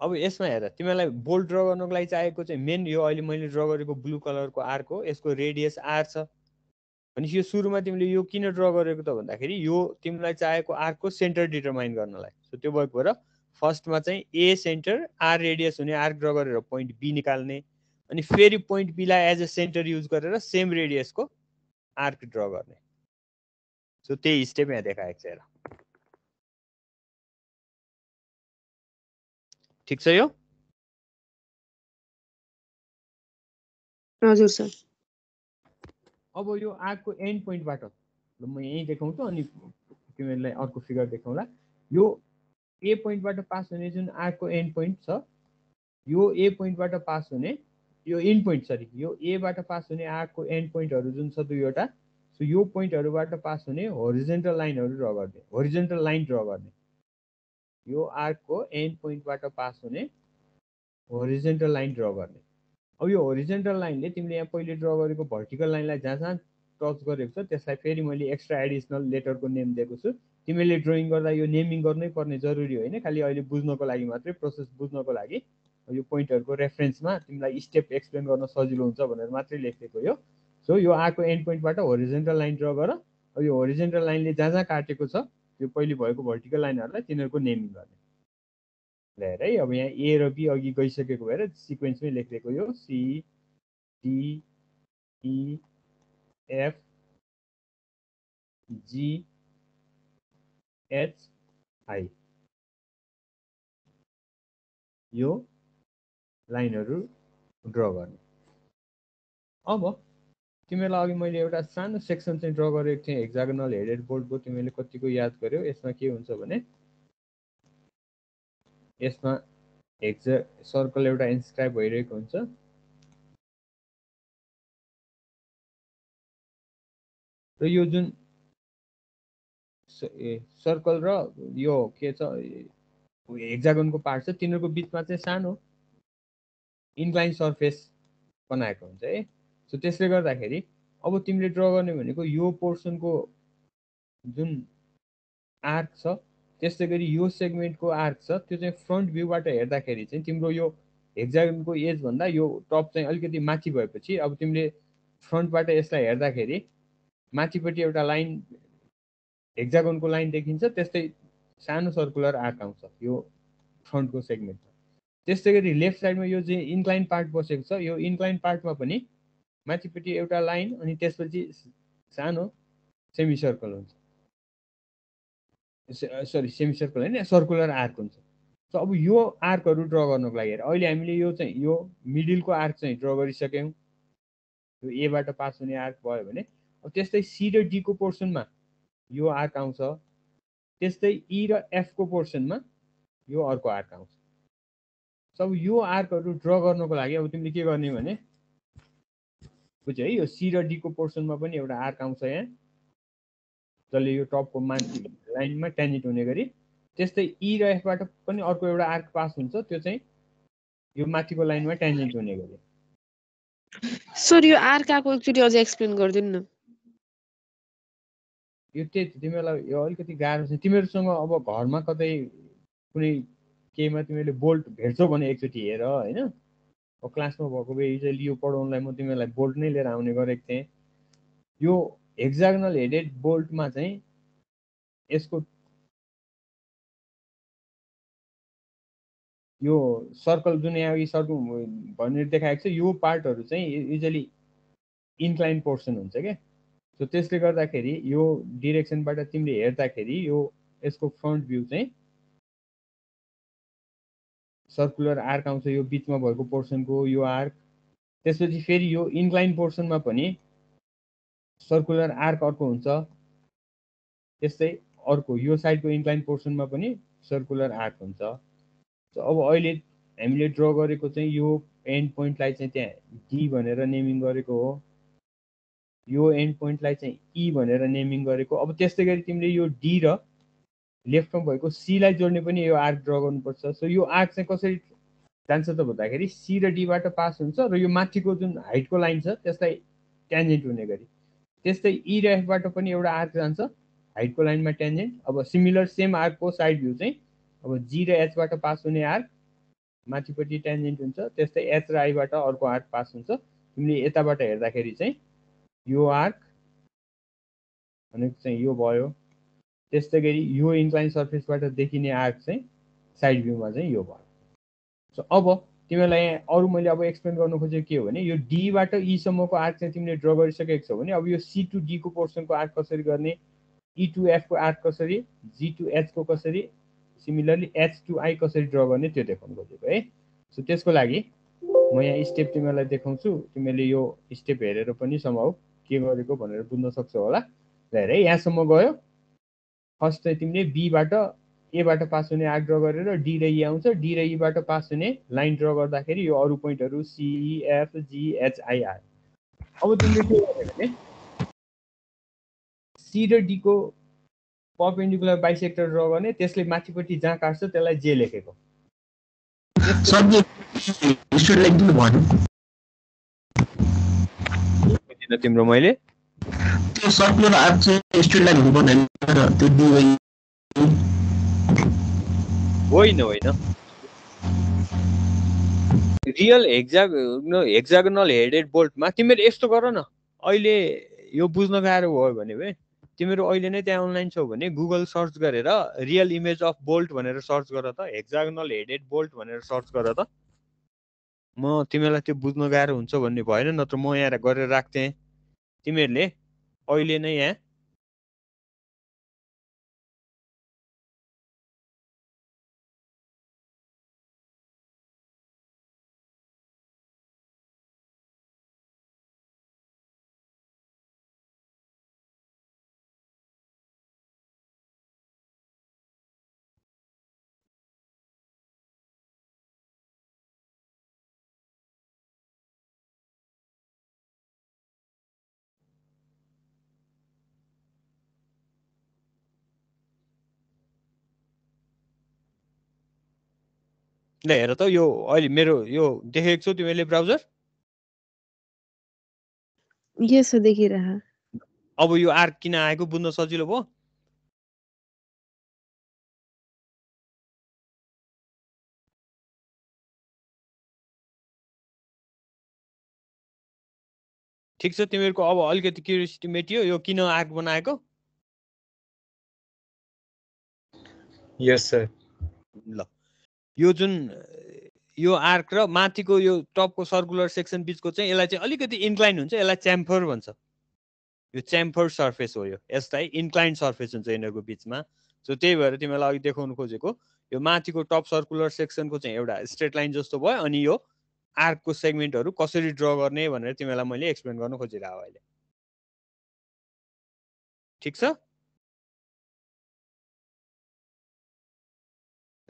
अब यसमा हेर तिमीलाई बोल्ट ड्रा गर्नको लागि चाहिएको चाहिँ मेन यो अहिले मैले ड्रा गरेको ब्लू कलरको आर्क हो, यसको रेडियस आर छ भनेपछि यो सुरुमा तिमीले यो किन ड्रा गरेको त भन्दाखेरि यो तिमीलाई चाहिएको आर्कको सेन्टर डिटरमाइन गर्नलाई. सो त्यो भएको भएर फर्स्टमा चाहिँ ए सेन्टर आर रेडियस हुने आर्क ड्रा गरेर पोइन्ट बी निकाल्ने अनि फेरि पोइन्ट बीलाई एज अ सेन्टर युज गरेर सेम रेडियसको आर्क ड्रा गर्ने. सो त्यही स्टेप यहाँ देखाएको छ. ठिक छ यो? हजुर सर. अब यो आर्कको एन्ड पोइन्टबाट म यहीँ देखाउँछु अनि तिमीहरूलाई अर्को फिगर देखाउँला. यो ए पोइन्टबाट पास हुने जुन आर्कको एन्ड पोइन्ट छ, यो ए पोइन्टबाट पास हुने, यो एन्ड पोइन्ट सरी, यो ए बाट पास हुने आर्कको एन्ड पोइन्टहरु जुन छ दुईवटा, सो यो पोइन्टहरुबाट पास हुने होरिजेन्टल लाइनहरु ड्रा गर्ने, होरिजेन्टल लाइन ड्रा गर्ने, यो आर्कको एन्ड पोइन्टबाट पास हुने होरिजेन्टल लाइन ड्रा गर्ने. अब यो होरिजेन्टल लाइनले तिमीले यहाँ पहिले ड्रा गरेको भर्टिकल लाइनलाई जहाँ जहाँ टच गरेको छ त्यसलाई फेरि मैले एक्स्ट्रा एडिसनल लेटरको नेम दिएको छु. तिमीले ड्रइङ गर्दा यो नेमिङ गर्नै पर्ने जरुरी होइन, खालि अहिले बुझ्नको लागि मात्रै, प्रोसेस बुझ्नको लागि यो पोइन्टहरुको रेफरेन्समा तिमीलाई स्टेप एक्सप्लेन गर्न सजिलो हुन्छ भनेर मात्रै लेखेको यो. सो यो आर्कको एन्ड पोइन्टबाट होरिजेन्टल लाइन ड्रा गर, अब यो होरिजेन्टल लाइनले जहाँ जहाँ काटेको छ त्यो पहिले भएको भर्टिकल लाइनहरुलाई तिनीहरुको नेमिङ गर्ने. ल हेर है, अब यहाँ ए र बी अघि गइसकेको भएर सिक्वेन्समै लेखेको यो C D E F G H I यो लाइनहरु ड्रा गर्ने. अब तिमीलाई अघि मैले एउटा सानो सेक्सन चाहिँ ड्र गरेको थिएँ हेक्सागोनल हेडेड बोल्टको, तिमीले कतिको याद गर्यो। यसमा के हुन्छ भने यसमा हेक्सा सर्कल एउटा इन्स्क्राइब भइरहेको हुन्छ, र यो जुन सर्कल र यो के छ हेक्सागोनको पार्ट छ तिनीहरूको बिचमा चाहिँ सानो इन्क्लाइन सर्फेस बनाएको हुन्छ है। सो त्यसले गर्दाखेरि अब तिमीले ड्र गर्ने भनेको यो पोर्सनको जुन आर्क छ त्यस्तै गरी यो सेगमेन्टको आर्क छ त्यो चाहिँ फ्रन्ट भ्यूबाट हेर्दाखेरि चाहिँ तिम्रो यो हेक्सागोनको एज भन्दा यो टप चाहिँ अलिकति माथि भएपछि अब तिमीले फ्रन्टबाट यसलाई हेर्दाखेरि माथिपट्टि एउटा लाइन हेक्सागोनको लाइन देखिन्छ, त्यस्तै सानो सर्कुलर आर्क आउँछ यो फ्रन्टको सेगमेन्ट। त्यस्तै गरी लेफ्ट साइडमा यो चाहिँ इन्क्लाइन पार्ट बसेको छ यो इन्क्लाइन पार्टमा पनि माथिपट्टि एउटा लाइन अनि त्यसपछि सानो सेमी सर्कल हुन्छ, सरी सेमी सर्कल होइन सर्कुलर आर्क हुन्छ। सो अब यो आर्कहरू ड्र गर्नको लागि अहिले हामीले यो चाहिँ यो मिडिलको आर्क चाहिँ ड्र गरिसक्यौँ, यो एबाट पास हुने आर्क भयो भने अब त्यस्तै सी र डीको पोर्सनमा यो आर्क आउँछ, त्यस्तै ई र एफको पोर्सनमा यो अर्को आर्क आउँछ। सो यो आर्कहरू ड्र गर्नको लागि अब तिमीले के गर्ने भने बुझ्यो है, यो सी र डीको पोर्सनमा पनि एउटा आर्क आउँछ यहाँ जसले यो टपको माथि लाइनमा ट्यान्जेन्ट हुने गरी, त्यस्तै ई र एफबाट पनि अर्को एउटा आर्क पास हुन्छ त्यो चाहिँ यो माथिको लाइनमा ट्यान्जेन्ट हुने गरी। सर यो आर्क आको एकचोटी अझै एक्सप्लेन गर्दिनु न। यो त्यही तिमीलाई यो अलिकति गाह्रो छ, तिमीहरूसँग अब घरमा कतै कुनै केमा तिमीले बोल्ट भेट्छौ भने एकचोटि हेर होइन, क्लासमा भएको भए हिजोले यो पढाउनलाई म तिमीहरूलाई बोल्ट नै लिएर आउने गरेको थिएँ। यो हेक्सागोनल हेडेड बोल्टमा चाहिँ यसको यो सर्कल जुन यहाँ अघि सर्कल भनेर देखाएको छ यो पार्टहरू चाहिँ युजली इन्क्लाइन पोर्सन हुन्छ क्या। सो त्यसले गर्दाखेरि यो डिरेक्सनबाट तिमीले हेर्दाखेरि यो यसको फ्रन्ट भ्यू चाहिँ सर्कुलर आर्क आउँछ यो बिचमा भएको पोर्सनको यो आर्क, त्यसपछि फेरि यो इन्क्लाइन पोर्सनमा पनि सर्कुलर आर्क अर्को हुन्छ, त्यस्तै अर्को यो साइडको इन्क्लाइन पोर्सनमा पनि सर्कुलर आर्क हुन्छ। सो अब अहिले हामीले ड्र गरेको चाहिँ यो एन्ड पोइन्टलाई चाहिँ त्यहाँ डी भनेर नेमिङ गरेको हो, यो एन्ड पोइन्टलाई चाहिँ ई भनेर नेमिङ गरेको। अब त्यस्तै गरी तिमीले यो डी र लेफ्टमा भएको सीलाई जोड्ने पनि यो आर्क ड्र गर्नुपर्छ। सो यो आर्क चाहिँ कसरी जान्छ त भन्दाखेरि सी र डीबाट पास हुन्छ र यो माथिको जुन हाइटको लाइन छ त्यसलाई ट्यान्जेन्ट हुने गरी, त्यस्तै ई र एफबाट पनि एउटा आर्क जान्छ हाइटको लाइनमा ट्यान्जेन्ट। अब सिमिलर सेम आर्कको साइड भ्यू चाहिँ अब जी र एचबाट पास हुने आर्क माथिपट्टि ट्यान्जेन्ट हुन्छ, त्यस्तै एच र आईबाट अर्को आर्क पास हुन्छ। तिमीले यताबाट हेर्दाखेरि चाहिँ यो आर्क भनेको चाहिँ यो भयो, त्यस्तै गरी यो इन्क्लाइन सर्फेसबाट देखिने आर्क चाहिँ साइड भ्यूमा चाहिँ यो भयो। सो अब तिमीलाई यहाँ अरू मैले अब एक्सप्लेन गर्नु खोजेको के हो भने यो डीबाट ईसम्मको आर्क चाहिँ तिमीले ड्र गरिसकेको छौ भने अब यो सी टु डीको पोर्सनको आर्क कसरी गर्ने, ई टु एफको आर्क कसरी, जी टु एचको कसरी, सिमिलरली एच टु आई कसरी ड्र गर्ने त्यो देखाउनु खोजेको है। सो त्यसको लागि म यहाँ स्टेप तिमीलाई देखाउँछु, तिमीले यो स्टेप हेरेर पनि सम्भव के गरेको भनेर बुझ्न सक्छौ होला। धेरै यहाँसम्म गयो, फर्स्ट चाहिँ तिमीले बीबाट एबाट पास हुने आर्क ड्र गरेर डी र ई आउँछ, डी र ईबाट पास हुने लाइन ड्र गर्दाखेरि यो अरू पोइन्टहरू सीईएफ जीएचआई आयो। अब तिमीले के गर्यो भने सी र डीको परपेन्डिकुलर बाइसेक्टर ड्र गर्ने, त्यसले माथिपट्टि जहाँ काट्छ त्यसलाई जे लेखेको। तिम्रो मैले सर्कुलर आर्क चाहिँ स्ट्रेट लाइन हुनुपर्ने त्यो डी होइन होइन रियल हेक्सागोनल हेडेड बोल्टमा तिमीहरू यस्तो गर न, अहिले यो बुझ्न गाह्रो भयो भने तिमीहरू अहिले नै त्यहाँ अनलाइन छौ भने गुगल सर्च गरेर रियल इमेज अफ बोल्ट भनेर सर्च गर त, हेक्सागोनल हेडेड बोल्ट भनेर सर्च गर त। म तिमीलाई त्यो बुझ्न गाह्रो हुन्छ भन्ने भएन, नत्र म यहाँ गरेर राख्थेँ। तिमीहरूले अहिले नै यहाँ ल हेर त यो अहिले मेरो यो देखेको छौ तिमीले ब्राउजर? यस देखिरहा। अब यो आर्क किन आएको बुझ्न सजिलो भयो? ठिक छ तिमीहरुको अब अलिकति क्युरियोसिटी मेटियो यो किन आर्क बनाएको? Yes sir. ल यो जुन यो आर्क र माथिको यो टपको सर्कुलर सेक्सन बीचको चाहिँ यसलाई चाहिँ अलिकति इन्क्लाइन हुन्छ, यसलाई च्याम्फर भन्छ। यो च्याम्फर सर्फेस हो, यो यसलाई इन्क्लाइन सर्फेस हुन्छ यिनीहरूको बिचमा। सो त्यही भएर तिमीलाई अघि देखाउनु खोजेको यो माथिको टप सर्कुलर सेक्सनको चाहिँ एउटा स्ट्रेट लाइन जस्तो भयो, अनि यो आर्कको सेगमेन्टहरू कसरी ड्र गर्ने भनेर तिमीलाई मैले एक्सप्लेन गर्न खोजिरहेको अहिले। ठिक छ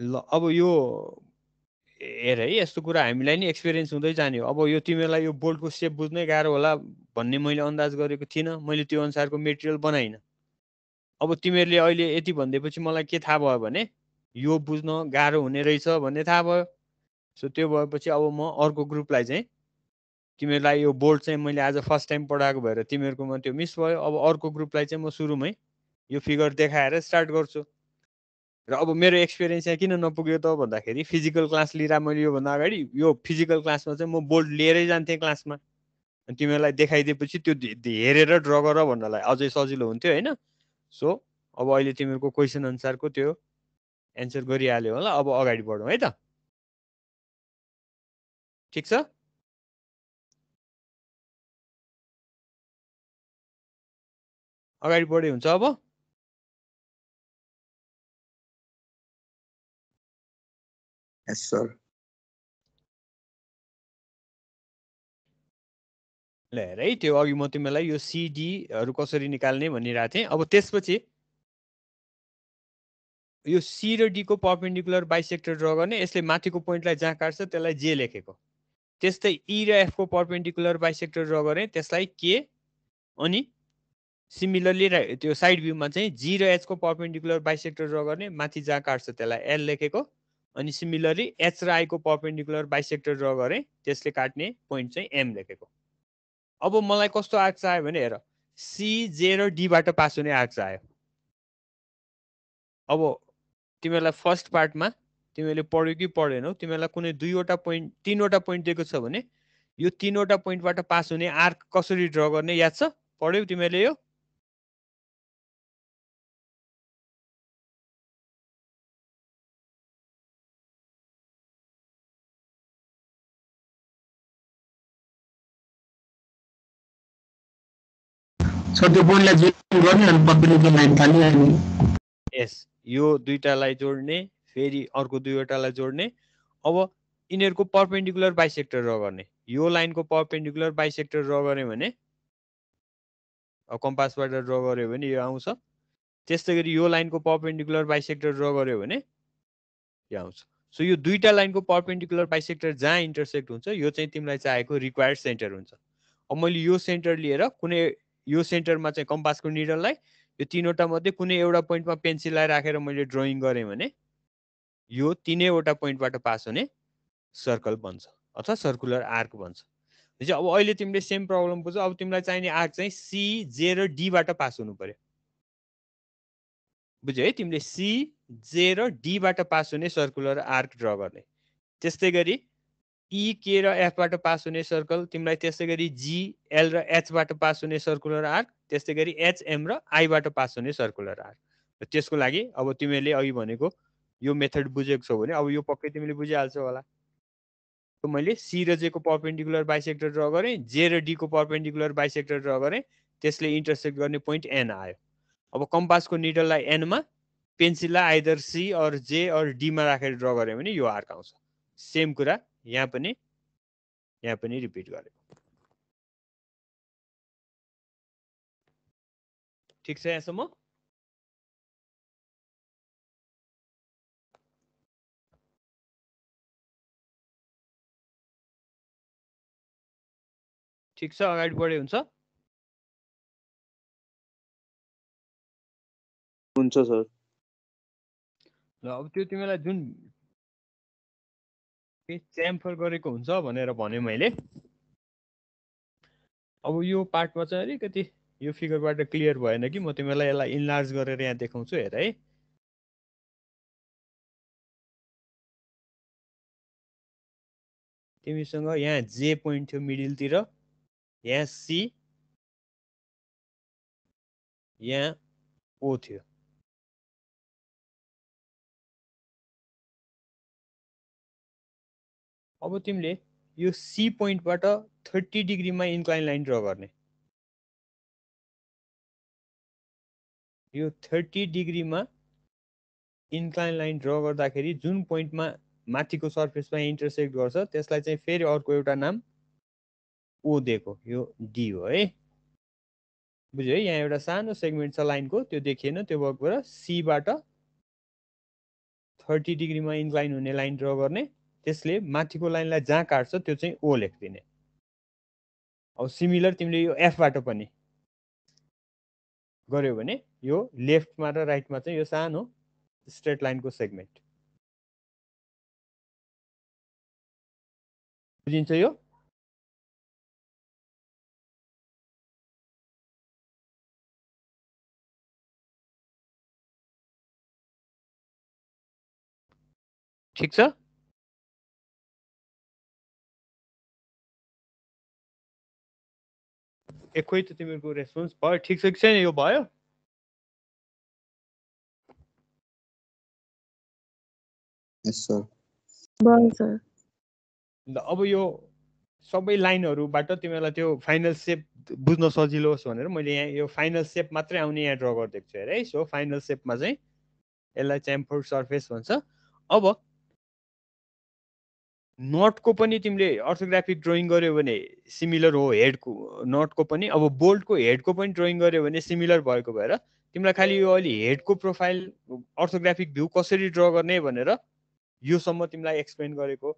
ल अब यो हेर है यस्तो कुरा हामीलाई नि एक्सपिरियन्स हुँदै जाने हो। अब यो तिमीलाई यो बोल्टको सेप बुझ्नै गाह्रो होला भन्ने मैले अन्दाज गरेको थिइनँ, मैले त्यो अनुसारको मेटेरियल बनाइनँ। अब तिमीहरूले अहिले यति भनिदिएपछि मलाई के थाहा भयो भने यो बुझ्न गाह्रो हुने रहेछ भन्ने थाहा भयो। सो त्यो भएपछि अब म अर्को ग्रुपलाई चाहिँ तिमीहरूलाई यो बोल्ट चाहिँ मैले आज फर्स्ट टाइम पढाएको भएर तिमीहरूकोमा त्यो मिस भयो। अब अर्को ग्रुपलाई चाहिँ म सुरुमै यो फिगर देखाएर स्टार्ट गर्छु। र अब मेरो एक्सपिरियन्स यहाँ किन नपुग्यो त भन्दाखेरि फिजिकल क्लास लिएर मैले योभन्दा अगाडि यो फिजिकल क्लासमा चाहिँ म बोल्ट लिएरै जान्थेँ क्लासमा, अनि तिमीहरूलाई देखाइदिएपछि त्यो हेरेर ड्र गर भन्नलाई अझै सजिलो हुन्थ्यो होइन। सो अब अहिले तिमीहरूको क्वेसन अनुसारको त्यो एन्सर गरिहाल्यो होला, अब अगाडि बढौँ है त। ठिक छ अगाडि बढे हुन्छ अब। Yes, sir. ल हेर है त्यो अघि म तिमीलाई यो सिडीहरू कसरी निकाल्ने भनिरहेको थिएँ। अब त्यसपछि यो सी र डी को पर्पेन्डिकुलर बाइसेक्टर ड्र गर्ने, यसले माथिको पोइन्टलाई जहाँ काट्छ त्यसलाई जे लेखेको, त्यस्तै ई र एफ को पर्पेन्डिकुलर बाइसेक्टर ड्र गर्ने त्यसलाई के, अनि सिमिलरली त्यो साइड भ्यूमा चाहिँ जी र एच को पर्पेन्डिकुलर बाइसेक्टर ड्र गर्ने माथि जहाँ काट्छ त्यसलाई एल लेखेको, अनि सिमिलरली एच र आईको पर्पेन्डिकुलर बाइसेक्टर ड्र गरेँ त्यसले काट्ने पोइन्ट चाहिँ एम लेखेको। अब मलाई कस्तो आर्क चाहियो भने हेर सी जे र डीबाट पास हुने आर्क चाहियो। अब तिमीहरूलाई फर्स्ट पार्टमा तिमीहरूले पढ्यो कि पढेनौ, तिमीहरूलाई कुनै दुईवटा पोइन्ट तीनवटा पोइन्ट दिएको छ भने यो तीनवटा पोइन्टबाट पास हुने आर्क कसरी ड्र गर्ने याद छ? पढ्यौ तिमीहरूले यो? सो त्यो पोइन्टलाई जोड्नु गर्ने अनि पछिल्लो त्यो लाइन थाल्ने अनि यस यो दुईटालाई जोड्ने फेरि अर्को दुईवटालाई जोड्ने। अब यिनीहरूको पर्पेन्डिकुलर बाइसेक्टर ड्रा गर्ने, यो लाइनको पर्पेन्डिकुलर बाइसेक्टर ड्रा गर्यो भने कम्पासबाट ड्रा गर्यो भने यो आउँछ, त्यस्तै गरी यो लाइनको पर्पेन्डिकुलर बाइसेक्टर ड्रा गर्यो भने यो आउँछ। सो यो दुईटा लाइनको पर्पेन्डिकुलर बाइसेक्टर जहाँ इन्टरसेक्ट हुन्छ यो चाहिँ तिमीलाई चाहेको रिक्वायर्ड सेन्टर हुन्छ। अब मैले यो सेन्टर लिएर कुनै यो सेन्टरमा चाहिँ कम्पासको निडललाई यो तीनवटा मध्ये कुनै एउटा पोइन्टमा पेन्सिललाई राखेर मैले ड्रइङ गरेँ भने यो तिनैवटा पोइन्टबाट पास हुने सर्कल बन्छ अथवा सर्कुलर आर्क बन्छ। अब अहिले तिमीले सेम प्रब्लम बुझ्यौ। अब तिमीलाई चाहिने आर्क चाहिँ सी जे र डीबाट पास हुनु पर्यो, बुझ्यौ है? तिमीले सी जे र डीबाट पास हुने सर्कुलर आर्क ड्र गर्ने, त्यस्तै गरी ई के र एफबाट पास हुने सर्कल, तिमीलाई त्यस्तै गरी जी एल र एचबाट पास हुने सर्कुलर आर्क, त्यस्तै गरी एच एम र आईबाट पास हुने सर्कुलर आर्क। त्यसको लागि अब तिमीहरूले अघि भनेको यो मेथड बुझेको छौ भने अब यो पक्कै तिमीले बुझिहाल्छौ होला। मैले सी र जे को पर्पेन्डिकुलर बाइसेक्टर ड्र गरेँ, जे र डी को पर्पेन्डिकुलर बाइसेक्टर ड्र गरेँ, त्यसले इन्टरसेक्ट गर्ने पोइन्ट एन आयो। अब कम्पासको निडललाई एनमा पेन्सिललाई either C or J or डीमा राखेर ड्र गऱ्यो भने यो आर्क आउँछ। सेम कुरा यहाँ पनि रिपिट गरेको। ठिक छ यहाँसम्म? ठिक छ अगाडि बढे हुन्छ? हुन्छ सर। ल अब त्यो तिमीलाई जुन च्याम्फर गरेको हुन्छ भनेर भने मैले। अब यो पार्टमा चाहिँ अलिकति यो फिगरबाट क्लियर भएन कि म तिमीलाई यसलाई इन्लार्ज गरेर यहाँ देखाउँछु, हेर है। तिमीसँग यहाँ जे पोइन्ट थियो मिडिलतिर, यहाँ सी, यहाँ ओ थियो। अब तिमीले यो सी पोइन्टबाट 30 डिग्रीमा इन्क्लाइन लाइन ड्र गर्ने। यो 30 डिग्रीमा इन्क्लाइन लाइन ड्र गर्दाखेरि जुन पोइन्टमा माथिको सर्फेसमा इन्टरसेक्ट गर्छ त्यसलाई चाहिँ फेरि अर्को एउटा नाम ओ दिएको, यो डी हो है। बुझ्यो है? यहाँ एउटा सानो सेगमेन्ट छ लाइनको, त्यो देखिएन, त्यो भएर सीबाट 30 डिग्रीमा इन्क्लाइन हुने लाइन ड्र गर्ने, त्यसले माथिको लाइनलाई जहाँ काट्छ त्यो चाहिँ ओ लेखिदिने। अब सिमिलर तिमीले यो एफबाट पनि गर्यो भने यो लेफ्टमा र राइटमा चाहिँ यो सानो स्ट्रेट लाइनको सेगमेन्ट बुझिन्छ यो। ठिक छ। एकै त तिमीहरूको रेस्पोन्स भयो, ठिक छ कि छैन यो भयो? यस सर, भयो सर। ल अब यो सबै लाइनहरूबाट तिमीलाई त्यो फाइनल सेप बुझ्न सजिलो होस् भनेर मैले यहाँ यो फाइनल सेप मात्रै आउने यहाँ ड्र गरिदिएको छु, हेर है। सो फाइनल सेपमा चाहिँ यसलाई च्याम्फर्ड सर्फेस भन्छ। अब नटको पनि तिमीले अर्थोग्राफिक ड्रइङ गर्यो भने सिमिलर हो हेडको, नटको पनि। अब बोल्टको हेडको पनि ड्रइङ गर्यो भने सिमिलर भएको भएर तिमीलाई खालि यो अलि हेडको प्रोफाइल अर्थोग्राफिक भ्यू कसरी ड्र गर्ने भनेर योसम्म तिमीलाई एक्सप्लेन गरेको।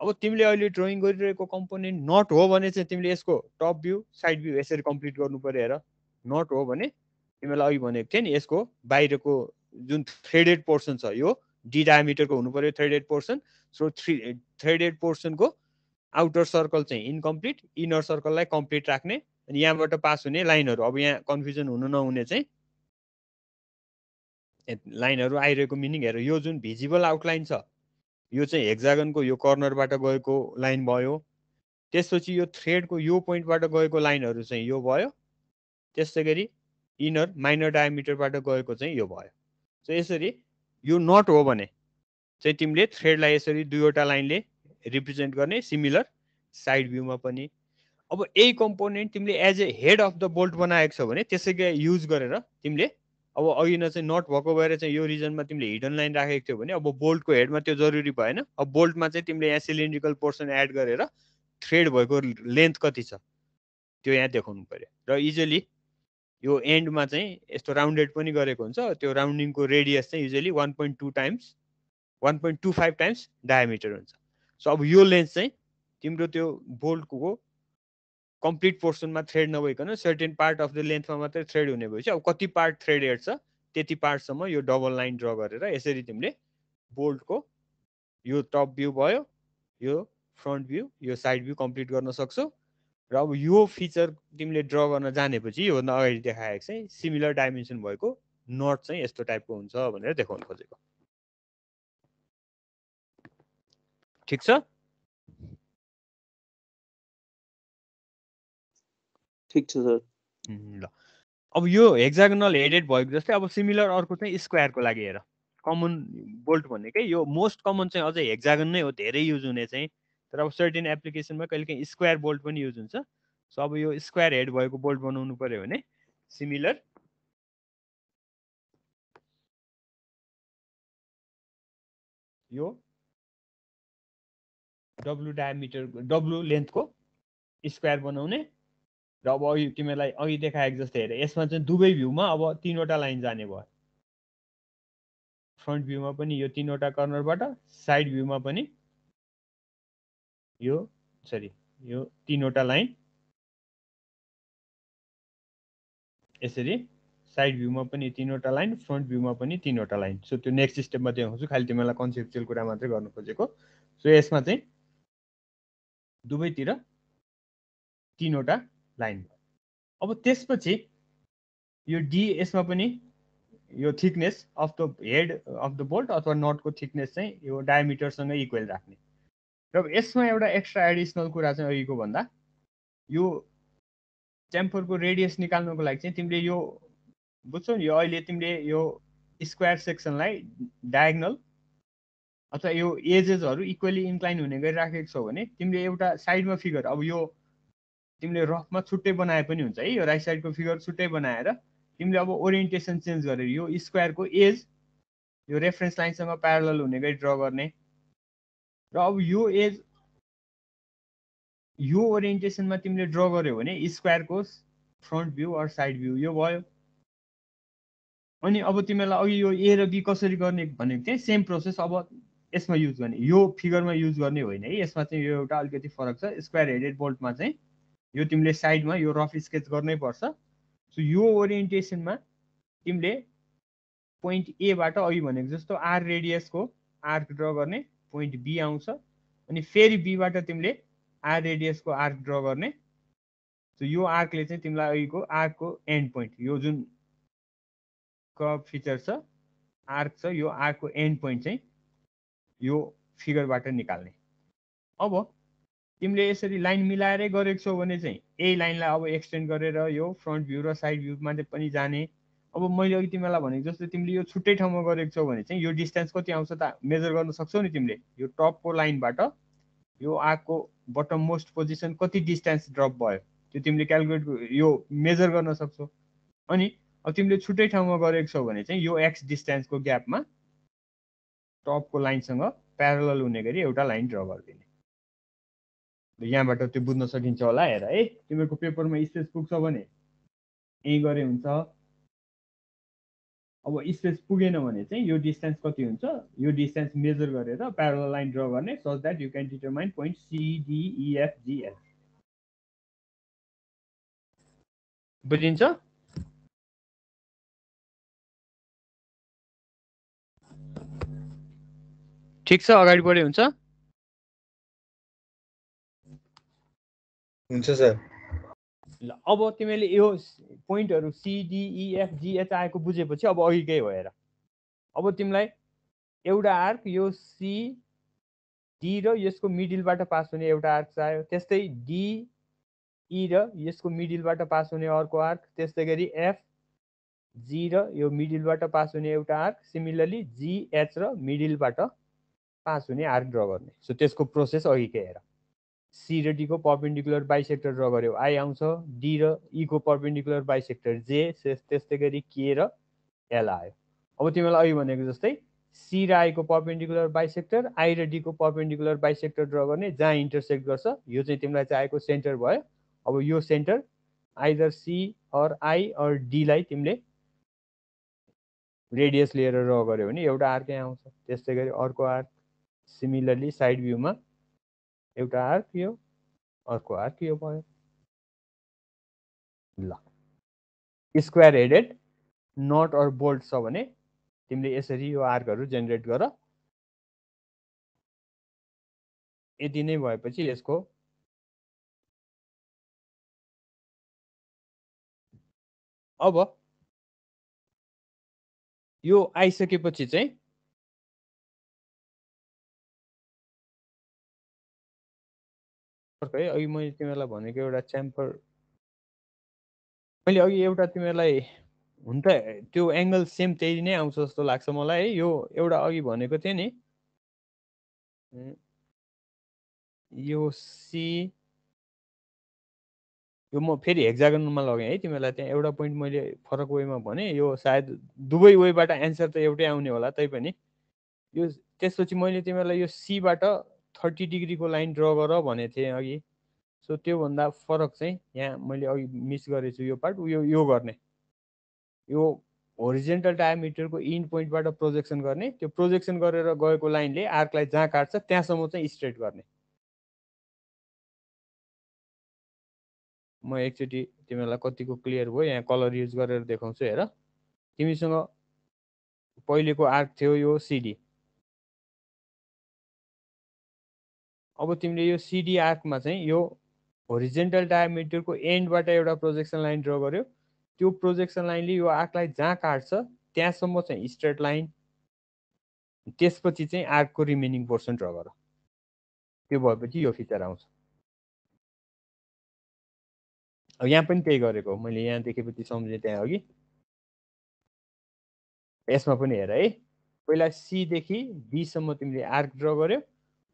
अब तिमीले अहिले ड्रइङ गरिरहेको कम्पोनेन्ट नट हो भने चाहिँ तिमीले यसको टप भ्यू, साइड भ्यू यसरी कम्प्लिट गर्नु पर्यो। हेर, नट हो भने तिमीलाई अघि भनेको थिएँ नि यसको बाहिरको जुन थ्रेडेड पोर्सन छ यो डी डायामिटरको हुनु पर्यो थ्रेडेड पोर्सन। सो थ्रेडेड पोर्सनको आउटर सर्कल चाहिँ इनकम्प्लिट, इनर सर्कललाई कम्प्लिट राख्ने, अनि यहाँबाट पास हुने लाइनहरू। अब यहाँ कन्फ्युजन हुनु नहुने चाहिँ लाइनहरू आइरहेको मिनिङ हेर। यो जुन भिजिबल आउटलाइन छ यो चाहिँ हेक्सागनको यो कर्नरबाट गएको लाइन भयो। त्यसपछि यो थ्रेडको यो पोइन्टबाट गएको लाइनहरू चाहिँ यो भयो। त्यसै गरी इनर माइनर डायामिटरबाट गएको चाहिँ यो भयो। सो यसरी यो नट हो भने चाहिँ तिमीले थ्रेडलाई यसरी दुईवटा लाइनले रिप्रेजेन्ट गर्ने, सिमिलर साइड भ्यूमा पनि। अब यही कम्पोनेन्ट तिमीले as a head of the bolt बनाएको छ भने त्यसैकै युज गरेर तिमीले अब अघि न चाहिँ नट भएको भएर चाहिँ यो रिजनमा तिमीले हिडन लाइन राखेको थियो भने अब बोल्टको हेडमा त्यो जरुरी भएन। अब बोल्टमा चाहिँ तिमीले यहाँ सिलिन्ड्रिकल पोर्सन एड गरेर थ्रेड भएको लेन्थ कति छ त्यो यहाँ देखाउनु पर्यो। र इजिली यो एन्डमा चाहिँ यस्तो राउन्डेड पनि गरेको हुन्छ, त्यो राउन्डिङको रेडियस चाहिँ युजली 1.25 टाइम्स डायामिटर हुन्छ। सो अब यो लेन्थ चाहिँ तिम्रो त्यो बोल्टको कम्प्लिट पोर्सनमा थ्रेड नभइकन सर्टेन पार्ट अफ द लेन्थमा मात्रै थ्रेड हुने भएपछि अब कति पार्ट थ्रेड हेर्छ त्यति पार्टसम्म यो डबल लाइन ड्र गरेर यसरी तिमीले बोल्टको यो टप भ्यू भयो, यो फ्रन्ट भ्यू, यो साइड भ्यू कम्प्लिट गर्न सक्छौ। र अब यो फिचर तिमीले ड्र गर्न जानेपछि योभन्दा अगाडि देखाएको चाहिँ सिमिलर डाइमेन्सन भएको नट चाहिँ यस्तो टाइपको हुन्छ भनेर देखाउनु खोजेको। ठिक छ? ठिक छ सर। ल अब यो हेक्सागोनल हेडेड भएको जस्तै अब सिमिलर अर्को चाहिँ स्क्वायरको लागि हेर। कमन बोल्ट भनेकै यो मोस्ट कमन चाहिँ अझै हेक्सागन नै हो, धेरै युज हुने चाहिँ, तर अब सर्टेन एप्लिकेसनमा कहिलेकाहीँ स्क्वायर बोल्ट पनि युज हुन्छ। सो अब यो स्क्वायर हेड भएको बोल्ट बनाउनु पर्यो भने सिमिलर यो डब्लु डायामिटर, डब्लु लेन्थको स्क्वायर बनाउने। र अब अघि तिमीलाई अघि देखाएको जस्तै हेर, यसमा चाहिँ दुवै भ्यूमा अब तिनवटा लाइन जाने भयो। फ्रन्ट भ्यूमा पनि यो तिनवटा कर्नरबाट, साइड भ्यूमा पनि यो सरी यो तिनवटा लाइन यसरी, साइड भ्यूमा पनि तिनवटा लाइन, फ्रन्ट भ्यूमा पनि तिनवटा लाइन। सो त्यो नेक्स्ट स्टेपमा देखाउँछु, खालि तिमीलाई कन्सेप्चुअल कुरा मात्रै गर्नु खोजेको। सो यसमा चाहिँ दुवैतिर तीनवटा लाइन भयो। अब त्यसपछि यो डी यसमा पनि यो thickness of the head of the bolt अथवा नटको थिकनेस चाहिँ यो डायामिटरसँग इक्वल राख्ने। र यसमा एउटा एक्स्ट्रा एडिसनल कुरा चाहिँ अघिको भन्दा यो च्याम्फरको रेडियस निकाल्नुको लागि चाहिँ तिमीले यो बुझ्छौ नि, यो अहिले तिमीले यो स्क्वायर सेक्सनलाई डायगोनल अथवा यो एजेसहरू इक्वली इन्क्लाइन हुने गरी राखेको छौ भने तिमीले एउटा साइडमा फिगर, अब यो तिमीले रफमा छुट्टै बनाए पनि हुन्छ है, यो राइट साइडको फिगर छुट्टै बनाएर तिमीले अब ओरिएन्टेसन चेन्ज गरेर यो स्क्वायरको एज यो रेफरेन्स लाइनसँग प्यारल हुने गरी ड्र गर्ने। र अब यो एज यो ओरिएन्टेसनमा तिमीले ड्र गर्यो भने स्क्वायरको front view or side view यो भयो। अनि अब तिमीलाई अघि यो ए र बी कसरी गर्ने भनेको थिएँ, सेम प्रोसेस अब यसमा युज गर्ने, यो फिगरमा युज गर्ने होइन है, यसमा चाहिँ यो एउटा अलिकति फरक छ। स्क्वायर हेडेड बोल्टमा चाहिँ यो तिमीले साइडमा यो रफ स्केच गर्नै पर्छ। सो यो ओरिएन्टेसनमा तिमीले पोइन्ट एबाट अघि भनेको जस्तो आर रेडियसको आर्क ड्र गर्ने, पोइन्ट बी आउँछ, अनि फेरि बीबाट तिमीले आर रेडियसको आर्क ड्र गर्ने। सो यो आर्कले चाहिँ तिमीलाई अघिको आर्कको एन्ड पोइन्ट, यो जुन कर्भ फिचर छ आर्क छ, यो आर्कको एन्ड पोइन्ट चाहिँ यो फिगरबाट निकाल्ने। अब तिमीले यसरी लाइन मिलाएरै गरेको छौ भने चाहिँ यही लाइनलाई अब एक्सटेन्ड गरेर यो फ्रन्ट भ्यू र साइड भ्यूमा पनि जाने। अब मैले अघि तिमीलाई भनेको जस्तो तिमीले यो छुट्टै ठाउँमा गरेको छौ भने चाहिँ यो डिस्टेन्स कति आउँछ त मेजर गर्न सक्छौ नि तिमीले, यो टपको लाइनबाट यो आर्कको बटम मोस्ट पोजिसन कति डिस्टेन्स ड्रप भयो त्यो तिमीले क्यालकुलेट यो मेजर गर्न सक्छौ। अनि अब तिमीले छुट्टै ठाउँमा गरेको छौ भने चाहिँ यो एक्स डिस्टेन्सको ग्यापमा टपको लाइनसँग प्यारल हुने गरी एउटा लाइन ड्र गरिदिने। यहाँबाट त्यो बुझ्न सकिन्छ होला, हेर है तिमीहरूको पेपरमा स्पेस पुग्छ भने यहीँ गरे हुन्छ, अब स्पेस पुगेन भने चाहिँ यो डिस्टेन्स कति हुन्छ यो डिस्टेन्स मेजर गरेर प्यारल लाइन ड्र गर्ने, so that you can determine point सिडिइएफजिएफ। बुझिन्छ? ठीक छ, अगाडि बढे हुन्छ? हुन्छ सर। ल अब तिमीले यो पोइन्टहरू सिडिइएफजिएच आएको बुझेपछि अब अघि केही भएर अब तिमीलाई एउटा आर्क यो सी डी र यसको मिडिलबाट पास हुने एउटा आर्क चाहियो, त्यस्तै डी ई र यसको मिडिलबाट पास हुने अर्को आर्क, त्यस्तै गरी एफ जी र यो मिडिलबाट पास हुने एउटा आर्क, सिमिलरली जिएच र मिडिलबाट पास हुने आर्क ड्र गर्ने। सो त्यसको प्रोसेस अघि के हेर, सी र डीको पर्पेन्डिकुलर बाइसेक्टर ड्र गर्यो आई आउँछ, डी र ईको पर्पेन्डिकुलर बाइसेक्टर जे, त्यस्तै गरी के र एल आयो। अब तिमीलाई अघि भनेको जस्तै सी र आईको पर्पेन्डिकुलर बाइसेक्टर, आई र डीको पर्पेन्डिकुलर बाइसेक्टर ड्र गर्ने, जहाँ इन्टरसेक्ट गर्छ यो चाहिँ तिमीलाई चाहिएको सेन्टर भयो। अब यो centre either C or I or डीलाई तिमीले रेडियस लिएर ड्र गर्यो भने एउटा आर्क यहाँ आउँछ, त्यस्तै गरी अर्को आर्क, सिमिलरली साइड भ्यूमा एउटा आर्क यो अर्को आर्क यो भयो। ल square headed nut or bolt छ भने तिमीले यसरी यो आर्कहरू जेनेरेट गर। यति नै भएपछि यसको अब यो आइसकेपछि चाहिँ है अघि मैले तिमीहरूलाई भनेको एउटा च्याम्फर, मैले अघि एउटा तिमीहरूलाई हुन त त्यो एङ्गल सेम त्यही नै आउँछ जस्तो लाग्छ मलाई है, यो एउटा अघि भनेको थिएँ नि यो सी यो म फेरि हेक्सागोनमा लगेँ है तिमीहरूलाई, त्यहाँ एउटा पोइन्ट मैले फरक वेमा भने, यो सायद दुवै वेबाट एन्सर त एउटै आउने होला तैपनि यो। त्यसपछि मैले तिमीहरूलाई यो सीबाट 30 डिग्रीको लाइन ड्र गर भनेको थिएँ अघि। सो त्योभन्दा फरक चाहिँ यहाँ मैले अघि मिस गरेछु यो पार्ट, यो गर्ने यो होरिजेन्टल डायामिटरको इन्ड पोइन्टबाट प्रोजेक्सन गर्ने, त्यो प्रोजेक्सन गरेर गएको लाइनले आर्कलाई जहाँ काट्छ त्यहाँसम्म चाहिँ स्ट्रेट गर्ने। म एकचोटि तिमीहरूलाई कतिको क्लियर भयो यहाँ कलर युज गरेर देखाउँछु, हेर तिमीसँग पहिलेको आर्क थियो यो सिडी, अब तिमीले यो सिडी आर्कमा चाहिँ यो होरिजेन्टल डायामिटरको एन्डबाट एउटा प्रोजेक्सन लाइन ड्र गर्यो, त्यो प्रोजेक्सन लाइनले यो आर्कलाई जहाँ काट्छ त्यहाँसम्म चाहिँ स्ट्रेट लाइन, त्यसपछि चाहिँ आर्कको रिमेनिङ पोर्सन ड्र गर। त्यो भएपछि यो फिचर आउँछ। अब यहाँ पनि त्यही गरेको, मैले यहाँ देखेपछि सम्झेँ त्यहाँ अघि। यसमा पनि हेर है, पहिला सीदेखि डीसम्म तिमीले आर्क ड्र गर्यो।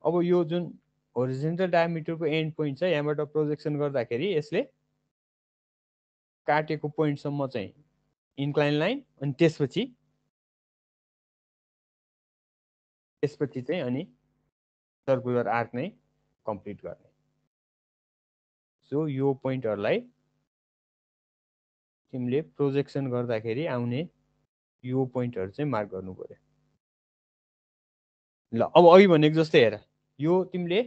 अब यो जुन होरिजेन्टल डायामिटरको एन्ड पोइन्ट छ यहाँबाट प्रोजेक्सन गर्दाखेरि यसले काटेको पोइन्टसम्म चाहिँ इन्क्लाइन लाइन, अनि त्यसपछि चाहिँ अनि सर्कुलर आर्क नै कम्प्लिट गर्ने। सो यो पोइन्टहरूलाई तिमीले प्रोजेक्सन गर्दाखेरि आउने यो पोइन्टहरू चाहिँ मार्क गर्नु पर्यो। ल अब अघि भनेको जस्तै हेर, यो तिमीले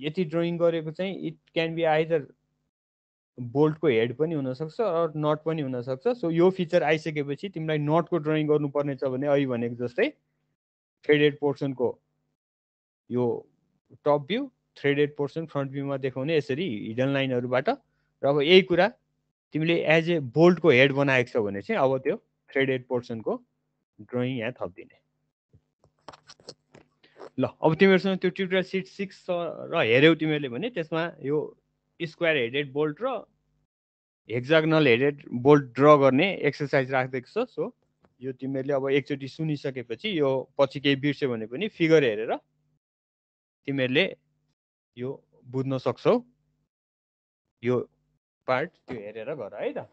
यति ड्रइङ गरेको चाहिँ इट क्यान बी आइदर बोल्टको हेड पनि हुनसक्छ अर नट पनि हुनसक्छ। सो यो फिचर आइसकेपछि तिमीलाई नटको ड्रइङ गर्नुपर्ने छ भने अघि भनेको जस्तै थ्रेडेड पोर्सनको यो top view, threaded portion front भ्यूमा देखाउने यसरी हिडन लाइनहरूबाट। र अब यही कुरा तिमीले एज ए बोल्टको हेड बनाएको छौ भने चाहिँ अब त्यो थ्रेडेड पोर्सनको ड्रइङ यहाँ थपिदिने। ल अब तिमीहरूसँग त्यो ट्युटोरियल सिट 6 र हेऱ्यौ तिमीहरूले भने त्यसमा यो स्क्वायर हेडेड बोल्ट र हेक्सागोनल हेडेड बोल्ट ड्र गर्ने एक्सर्साइज राखिदिएको छ। सो यो तिमीहरूले अब एकचोटि सुनिसकेपछि यो पछि केही बिर्स्यो भने पनि फिगर हेरेर तिमीहरूले यो बुझ्न सक्छौ। यो पार्ट त्यो हेरेर गर है त।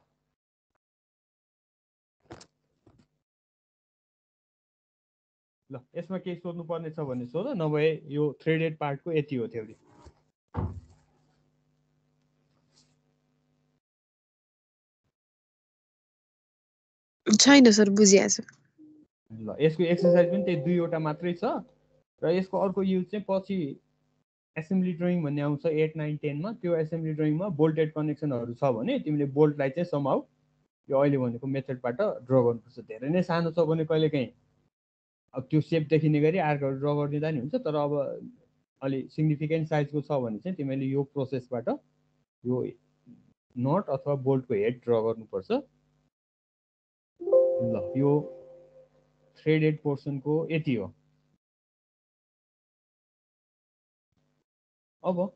ल यसमा केही सोध्नुपर्ने छ भने सोध, नभए यो थ्रेडेड पार्टको यति हो थ्योरी। छैन सर बुझिया छ। ल यसको एक्सर्साइज पनि त्यही दुईवटा मात्रै छ, र यसको अर्को युज चाहिँ पछि एसेम्ब्ली ड्रइङ भन्ने आउँछ 8, 9, 10 मा। त्यो एसेम्ब्ली ड्रइङमा बोल्टेड कनेक्सनहरू छ भने तिमीले बोल्टलाई चाहिँ समहाउ यो अहिले भनेको मेथडबाट ड्र गर्नुपर्छ। धेरै नै सानो छ भने कहिलेकाहीँ अब त्यो सेप देखिने गरी आर्कहरू ड्र गरिदिँदा नि हुन्छ, तर अब अलि सिग्निफिकेन्ट साइजको छ भने चाहिँ तिमीले यो प्रोसेसबाट यो नट अथवा बोल्टको हेड ड्र गर्नुपर्छ। ल यो थ्रेडेड पोर्सनको यति हो। अब म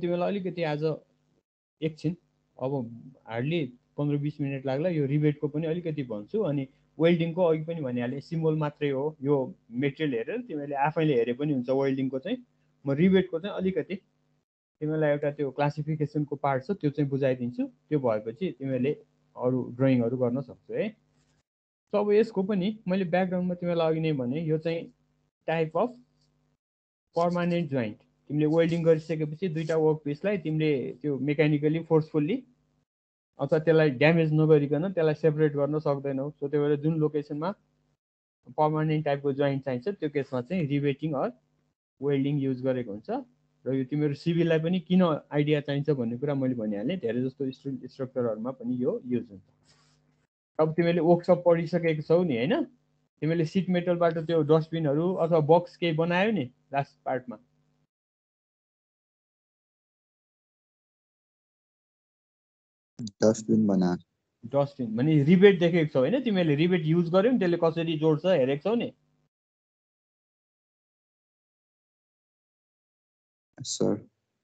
तिमीलाई अलिकति आज एकछिन, अब हार्डली 15-20 मिनट लाग्ला, यो रिबेटको पनि अलिकति भन्छु। अनि वेल्डिङको अघि पनि भनिहालेँ सिम्बोल मात्रै हो, यो मेटेरियल हेरेर तिमीले आफैले हेरे पनि हुन्छ। वेल्डिङको चाहिँ म रिबेटको चाहिँ अलिकति तिमीलाई एउटा त्यो क्लासिफिकेसनको पार्ट छ त्यो चाहिँ बुझाइदिन्छु। त्यो भएपछि तिमीले अरू ड्रइङहरू गर्न सक्छौ है। सो अब यसको पनि मैले ब्याकग्राउन्डमा तिमीलाई अघि नै भने यो चाहिँ टाइप अफ पर्मानेन्ट जोइन्ट। तिमीले वेल्डिङ गरिसकेपछि दुईवटा वर्क पिसलाई तिमीले त्यो मेकानिकली फोर्सफुल्ली अथवा त्यसलाई ड्यामेज नगरिकन त्यसलाई सेपरेट गर्न सक्दैनौ। सो त्यो भएर जुन लोकेसनमा पर्मानेन्ट टाइपको जोइन्ट चाहिन्छ त्यो केसमा चाहिँ रिबेटिङ अर वेल्डिङ युज गरेको हुन्छ। र यो तिमीहरू सिभिललाई पनि किन आइडिया चाहिन्छ भन्ने कुरा मैले भनिहालेँ, धेरै जस्तो स्ट्रक्चरहरूमा पनि यो युज हुन्छ। अब तिमीहरूले वर्कसप पढिसकेको छौ नि होइन, तिमीहरूले सिट मेटलबाट त्यो डस्टबिनहरू अथवा बक्स केही बनायो नि लास्ट पार्टमा, डस्टबिन भने रिबेट देखेको छौ होइन, तिमीहरूले रिबेट युज गर्यौ नि त्यसले कसरी जोड्छ हेरेको छौ नि सर,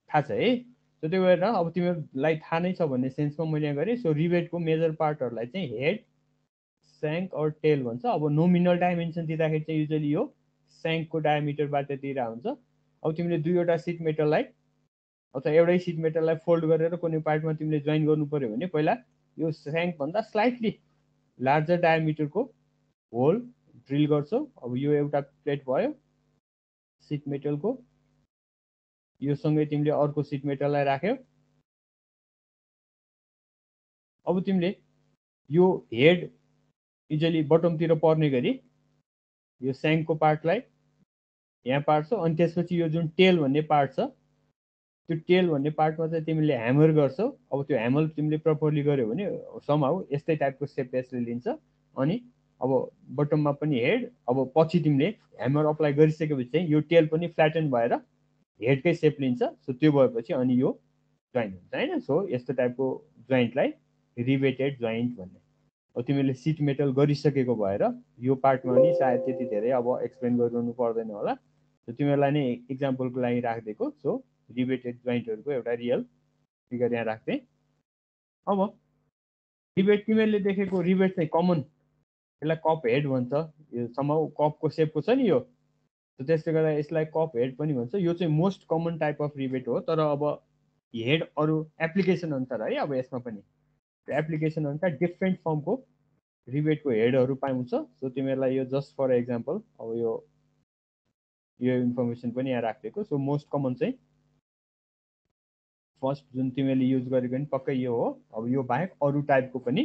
थाहा छ है। सो त्यो भएर अब तिमीहरूलाई थाहा नै छ भन्ने सेन्समा मैले यहाँ गरेँ। सो रिबेटको मेजर पार्टहरूलाई चाहिँ हेड, स्याङ्क अर टेल भन्छ। अब नोमिनल डाइमेन्सन दिँदाखेरि चाहिँ युजली यो स्याङ्कको डायमिटरबाट दिएर हुन्छ। अब तिमीले दुईवटा सिट मेटललाई अथवा एउटै सिट मेटललाई फोल्ड गरेर कुनै पार्टमा तिमीले जोइन गर्नु पऱ्यो भने पहिला यो स्याङ्कभन्दा स्लाइटली लार्जर डायामिटरको होल ड्रिल गर्छौ। अब यो एउटा प्लेट भयो सिट मेटलको, यो सँगै तिमीले अर्को सिट मेटललाई राख्यौ। अब तिमीले यो हेड इजली बटमतिर पर्ने गरी यो स्याङ्कको पार्टलाई यहाँ पार्छौ, अनि त्यसपछि यो जुन टेल भन्ने पार्ट छ त्यो टेल भन्ने पार्टमा चाहिँ तिमीले ह्यामर गर्छौ। अब त्यो ह्यामर तिमीले प्रपरली गर्यो भने समहाउ यस्तै टाइपको सेप यसले लिन्छ। अनि अब बटममा पनि हेड, अब पछि तिमीले ह्यामर अप्लाई गरिसकेपछि चाहिँ यो टेल पनि फ्ल्याटन भएर हेडकै सेप लिन्छ। सो त्यो भएपछि अनि यो जोइन्ट हुन्छ हैन। सो यस्तो टाइपको जोइन्टलाई रिवेटेड जोइन्ट भन्ने। अब तिमीले सिट मेटल गरिसकेको भएर यो पार्टमा नि सायद त्यति धेरै अब एक्सप्लेन गरिरहनु पर्दैन होला। सो तिमीहरूलाई नै एक्जाम्पलको लागि राखिदिएको। सो रिवेटेड जोइन्टहरुको एउटा रियल फिगर यहाँ राख्थे। अब रिवेट तिमीले देखेको रिवेट चाहिँ कमन, यसलाई कप हेड भन्छ। यो समाउ कपको सेपको छ नि यो, सो त्यसले गर्दा यसलाई कप हेड पनि भन्छ। यो चाहिँ most common type of rivet हो। तर अब हेड अरू एप्लिकेसन अनुसार है, अब यसमा पनि एप्लिकेसन अनुसार डिफ्रेन्ट फर्मको रिवेटको हेडहरू पाइन्छ। सो तिमीहरूलाई यो जस्ट फर एक्जाम्पल अब यो यो इन्फर्मेसन पनि यहाँ राखिदिएको। सो मोस्ट कमन चाहिँ फर्स्ट जुन तिमीले युज गरेको नि पक्कै यो हो। अब यो बाहेक अरू टाइपको पनि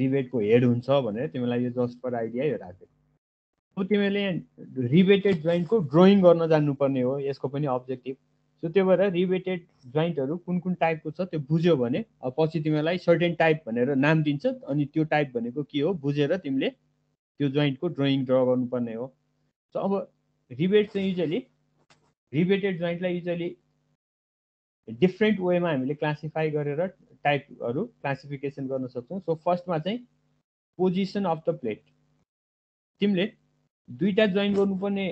रिवेटको हेड हुन्छ भनेर तिमीलाई यो जस्ट फर आइडिया यो राखेको। अब तिमीले रिवेटेड जोइन्टको ड्रइङ गर्न जान्नुपर्ने हो, यसको पनि अब्जेक्टिभ। सो त्यो भएर रिवेटेड जोइन्टहरू कुन कुन टाइपको छ त्यो बुझ्यो भने अब पछि तिमीलाई सर्टेन टाइप भनेर नाम दिन्छ, अनि त्यो टाइप भनेको के हो बुझेर तिमीले त्यो जोइन्टको ड्रइङ ड्र गर्नुपर्ने हो। सो अब रिवेट चाहिँ युजली रिवेटेड जोइन्टलाई युजली डिफ्रेन्ट वेमा हामीले क्लासिफाई गरेर टाइपहरू क्लासिफिकेसन गर्न सक्छौँ। सो फर्स्टमा चाहिँ पोजिसन अफ द प्लेट, तिमीले दुईवटा जोइन गर्नुपर्ने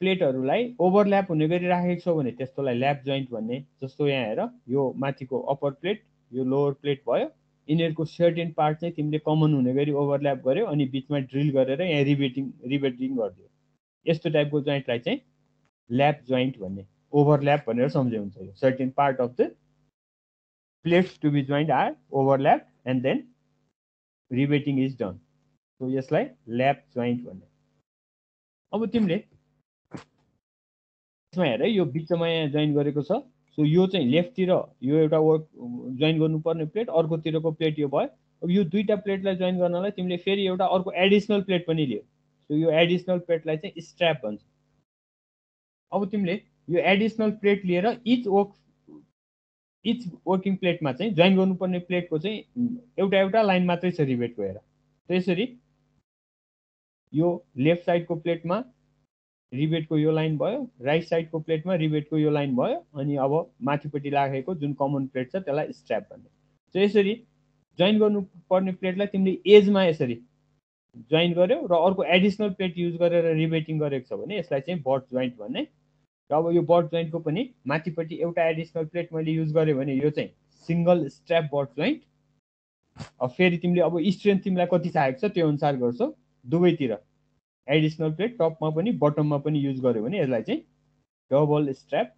प्लेटहरूलाई ओभरल्याप हुने गरी राखेको छौ भने त्यस्तोलाई ल्याप जोइन्ट भन्ने। जस्तो यहाँ हेर, यो माथिको अप्पर प्लेट यो लोवर प्लेट भयो, यिनीहरूको सर्टेन पार्ट चाहिँ तिमीले कमन हुने गरी ओभरल्याप गर्यो अनि बिचमा ड्रिल गरेर यहाँ रिबेटिङ गरिदियो। यस्तो टाइपको जोइन्टलाई चाहिँ ल्याप जोइन्ट भन्ने, ओभरल्याप भनेर सम्झे हुन्छ। यो certain part of the plates to be joined are overlap and then रिबेटिङ is done. So यसलाई ल्याप जोइन्ट भन्ने। अब तिमीले यसमा हेर, यो बिचमा यहाँ जोइन गरेको छ। सो यो चाहिँ लेफ्टतिर यो एउटा वर्क जोइन गर्नुपर्ने प्लेट, अर्कोतिरको प्लेट यो भयो। अब यो दुईवटा प्लेटलाई जोइन गर्नलाई तिमीले फेरि एउटा अर्को एडिसनल प्लेट पनि लियो। सो यो एडिसनल प्लेटलाई चाहिँ स्ट्र्याप भन्छ। अब तिमीले यो एडिसनल प्लेट लिएर इच वर्किङ प्लेटमा चाहिँ जोइन गर्नुपर्ने प्लेटको चाहिँ एउटा एउटा लाइन मात्रै छ रिबेटको हेर। त्यसरी यो लेफ्ट साइडको प्लेटमा रिबेटको यो लाइन भयो, राइट साइडको प्लेटमा रिबेटको यो लाइन भयो, अनि अब माथिपट्टि लागेको जुन कमन प्लेट छ त्यसलाई स्ट्र्याप भन्ने। सो यसरी जोइन गर्नुपर्ने प्लेटलाई तिमीले एजमा यसरी जोइन गर्यौ र अर्को एडिसनल प्लेट युज गरेर रिबेटिङ गरेको छ भने यसलाई चाहिँ बट जोइन्ट भन्ने। र अब यो बट जोइन्टको पनि माथिपट्टि एउटा एडिसनल प्लेट मैले युज गरेँ भने यो चाहिँ सिङ्गल स्ट्र्याप बट जोइन्ट। अब फेरि तिमीले अब स्ट्रेन्थ तिमीलाई कति चाहिएको छ त्यो अनुसार गर्छौ। दुवैतिर एडिसनल प्लेट टपमा पनि बटममा पनि युज गर्यो भने यसलाई चाहिँ डबल स्ट्र्याप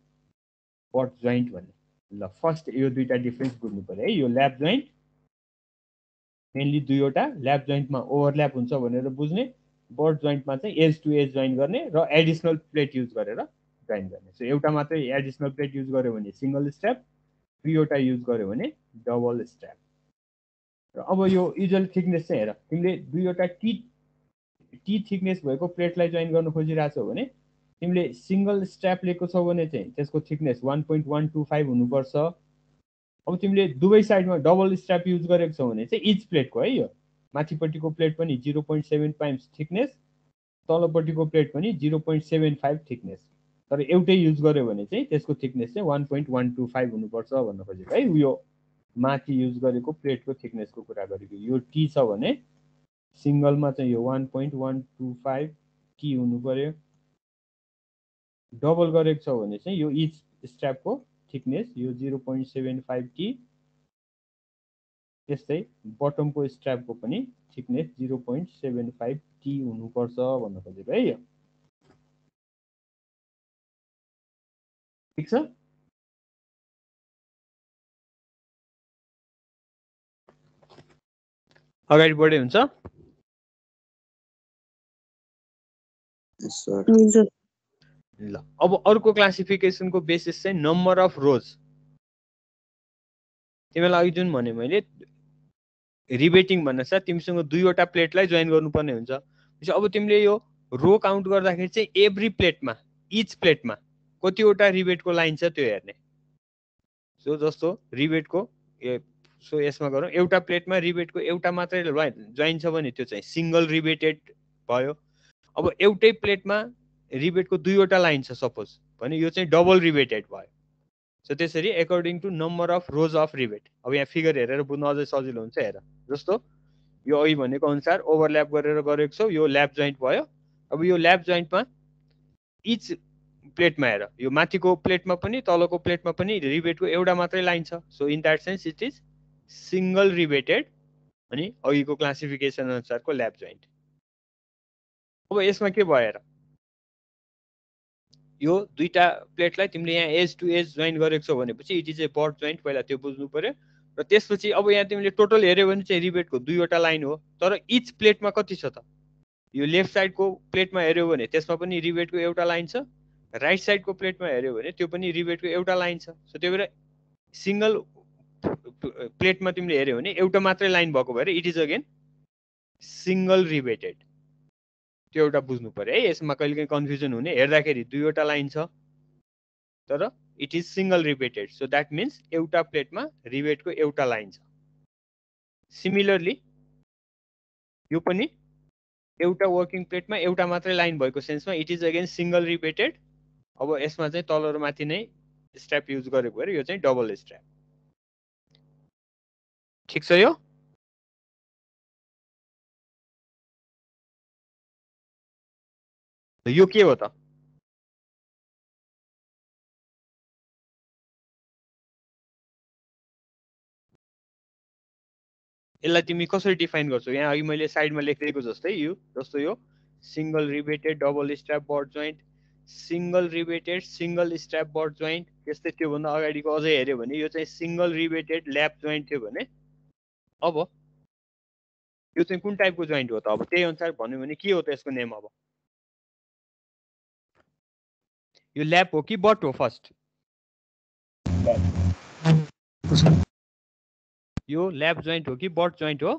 बट जोइन्ट भन्ने। ल, फर्स्ट यो दुईवटा डिफ्रेन्स बुझ्नु पऱ्यो है। यो ल्याप जोइन्ट मेनली दुईवटा, ल्याप जोइन्टमा ओभरल्याप हुन्छ भनेर बुझ्ने, बट जोइन्टमा चाहिँ एज टु एज जोइन गर्ने र एडिसनल प्लेट युज गरेर जोइन गर्ने। सो एउटा मात्रै एडिसनल प्लेट युज गर्यो भने सिङ्गल स्ट्र्याप, दुईवटा युज गर्यो भने डबल स्ट्र्याप। र अब यो युजुअल थिकनेस चाहिँ हेर, तिमीले दुईवटा टी थिकनेस भएको प्लेटलाई जोइन गर्न खोजिरहेको छौ भने तिमीले सिङ्गल स्ट्र्याप लिएको छौ भने चाहिँ त्यसको थिकनेस 1.125 हुनुपर्छ। अब तिमीले दुवै साइडमा डबल स्ट्र्याप युज गरेको छौ भने चाहिँ इच प्लेटको है, यो माथिपट्टिको प्लेट पनि 0.7 टाइम्स थिकनेस, तलपट्टिको प्लेट पनि 0.75 थिकनेस। तर एउटै युज गर्यो भने चाहिँ त्यसको थिकनेस चाहिँ 1.125 हुनुपर्छ भन्न खोजेको है। यो माथि युज गरेको प्लेटको थिकनेसको कुरा गरेको। यो टी छ भने सिङ्गलमा चाहिँ यो 1.125 टी हुनु पर्यो, डबल गरेको छ भने चाहिँ यो इच स्ट्र्यापको थिकनेस यो 0.75 टी, त्यस्तै बटमको स्ट्र्यापको पनि थिकनेस 0.75 टी हुनुपर्छ भन्न खोजेको है। यो ठिक छ। अगाडि बढ्दै हुन्छ। ल, अब अर्को क्लासिफिकेसनको बेसिस चाहिँ नम्बर अफ रोज। तिमीलाई अघि जुन भने मैले रिबेटिङ भन्नासाथ तिमीसँग दुईवटा प्लेटलाई जोइन गर्नुपर्ने हुन्छ। अब तिमीले यो रो काउन्ट गर्दाखेरि चाहिँ एभ्री प्लेटमा इच प्लेटमा कतिवटा रिबेटको लाइन छ त्यो हेर्ने। सो जस्तो रिबेटको सो यसमा गरौँ, एउटा प्लेटमा रिबेटको एउटा मात्रै जोइन छ भने त्यो चाहिँ सिंगल रिबेटेड भयो। अब एउटै प्लेटमा रिबेटको दुईवटा लाइन छ सपोज भने यो चाहिँ डबल रिबेटेड भयो। सो त्यसरी according to number of rows of rebate. अब यहाँ फिगर हेरेर बुझ्नु अझै सजिलो हुन्छ, हेर जस्तो यो अघि भनेको अनुसार ओभरल्याप गरेर गरेको छौँ, यो ल्याप जोइन्ट भयो। अब यो ल्याप जोइन्टमा इच प्लेटमा हेर यो माथिको प्लेटमा पनि तलको प्लेटमा पनि रिबेटको एउटा मात्रै लाइन छ। So in that sense it is single riveted अनि अघिको क्लासिफिकेसन अनुसारको ल्याप जोइन्ट। अब यसमा के भयो हेर, यो दुईटा प्लेटलाई तिमीले यहाँ एज टु एज जोइन गरेको छौ भनेपछि it is a butt joint, पहिला त्यो बुझ्नु पर्यो। र त्यसपछि अब यहाँ तिमीले टोटल हेऱ्यौ भने चाहिँ रिबेटको दुईवटा लाइन हो, तर इच प्लेटमा कति छ त? यो लेफ्ट साइडको प्लेटमा हेऱ्यौ भने त्यसमा पनि रिबेटको एउटा लाइन छ, राइट साइडको प्लेटमा हेऱ्यौ भने त्यो पनि रिबेटको एउटा लाइन छ। सो त्यही भएर सिङ्गल प्लेटमा तिमीले हेऱ्यौ भने एउटा मात्रै लाइन भएको भएर it is again single riveted. त्यो एउटा बुझ्नु पर्यो है, यसमा कहिलेकाहीँ कन्फ्युजन हुने, हेर्दाखेरि दुईवटा लाइन छ तर it is single riveted. So that means एउटा प्लेटमा रिबेटको एउटा लाइन छ। सिमिलरली यो पनि एउटा वर्किङ प्लेटमा एउटा मात्रै लाइन भएको सेन्समा it is again single riveted. अब यसमा चाहिँ तल र माथि नै स्ट्र्याप युज गरेको भएर यो चाहिँ डबल स्ट्र्याप। ठिक छ यो? यो के हो त? यसलाई तिमी कसरी डिफाइन गर्छौ? यहाँ अघि मैले साइडमा लेखिदिएको जस्तै यो जस्तो यो single riveted double strap butt joint, single riveted single strap butt joint. त्यस्तै त्योभन्दा अगाडिको अझै हेऱ्यो भने यो चाहिँ सिङ्गल रिबेटेड ल्याप जोइन्ट थियो भने अब यो चाहिँ कुन टाइपको जोइन्ट हो त? अब त्यही अनुसार भन्यो भने के हो त यसको नेम? अब यो ल्याप हो कि बट हो? फर्स्ट यो ल्याप जोइन्ट हो कि बट जोइन्ट हो?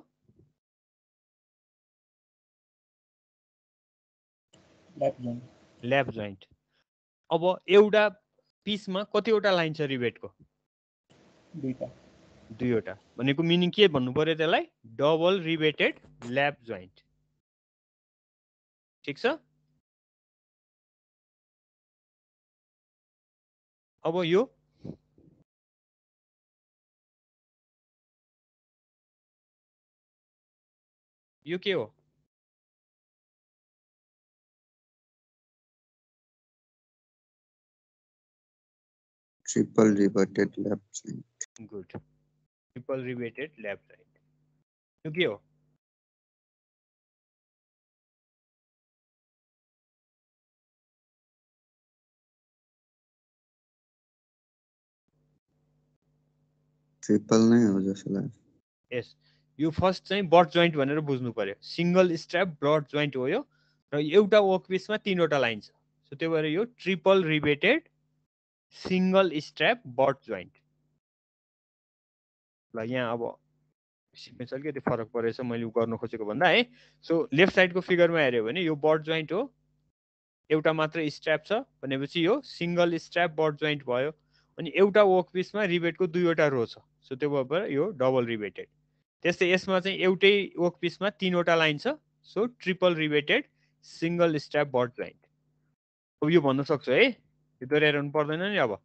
Lap joint. अब एउटा पिसमा कतिवटा लाइन छ रिबेटको? दुईवटा। भनेको मिनिङ के भन्नु पर्यो त्यसलाई? Double riveted lap joint. ठिक छ। अब यो के हो? Triple riveted lap joint. Good, triple riveted lap joint. यो के हो? ट्रिपल नै हो जस्तो लाग्छ। यस, यो फर्स्ट चाहिँ बट जोइन्ट भनेर बुझ्नु पर्यो। सिङ्गल स्ट्र्याप बट जोइन्ट हो यो, र एउटा वर्कपिसमा तिनवटा लाइन छ। सो त्यही भएर यो triple riveted single strap butt joint. ल यहाँ अब सिक्नेस अलिकति फरक परेछ मैले गर्न खोजेको भन्दा है। सो लेफ्ट साइडको फिगरमा हेऱ्यो भने यो बट जोइन्ट हो, एउटा मात्र स्ट्र्याप छ भनेपछि यो सिङ्गल स्ट्र्याप बट जोइन्ट भयो। अनि एउटा वर्कपिसमा रिबेटको दुईवटा रो छ, सो त्यो भएर यो डबल रिबेटेड। त्यस्तै यसमा चाहिँ एउटै वर्कपिसमा तिनवटा लाइन छ, so triple riveted single strap butt joint. अब यो भन्न सक्छु है, यो दोहोऱ्याएर हुनु पर्दैन नि। अब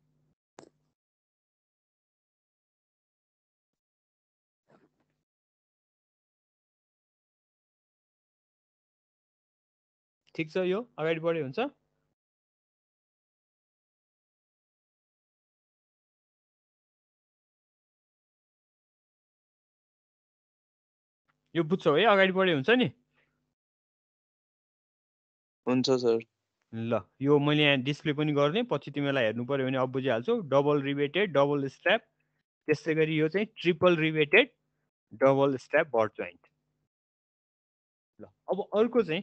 ठिक छ, यो अगाडि बढी हुन्छ। यो बुझ्छौ है? अगाडि बढे हुन्छ नि? हुन्छ सर। ल यो मैले यहाँ डिस्प्ले पनि गर्ने, पछि तिमीलाई हेर्नु पर्यो भने अब बुझिहाल्छौ। डबल रिबेटेड डबल स्ट्र्याप, त्यसै गरी यो चाहिँ triple rebated double strap butt joint. ल अब अर्को चाहिँ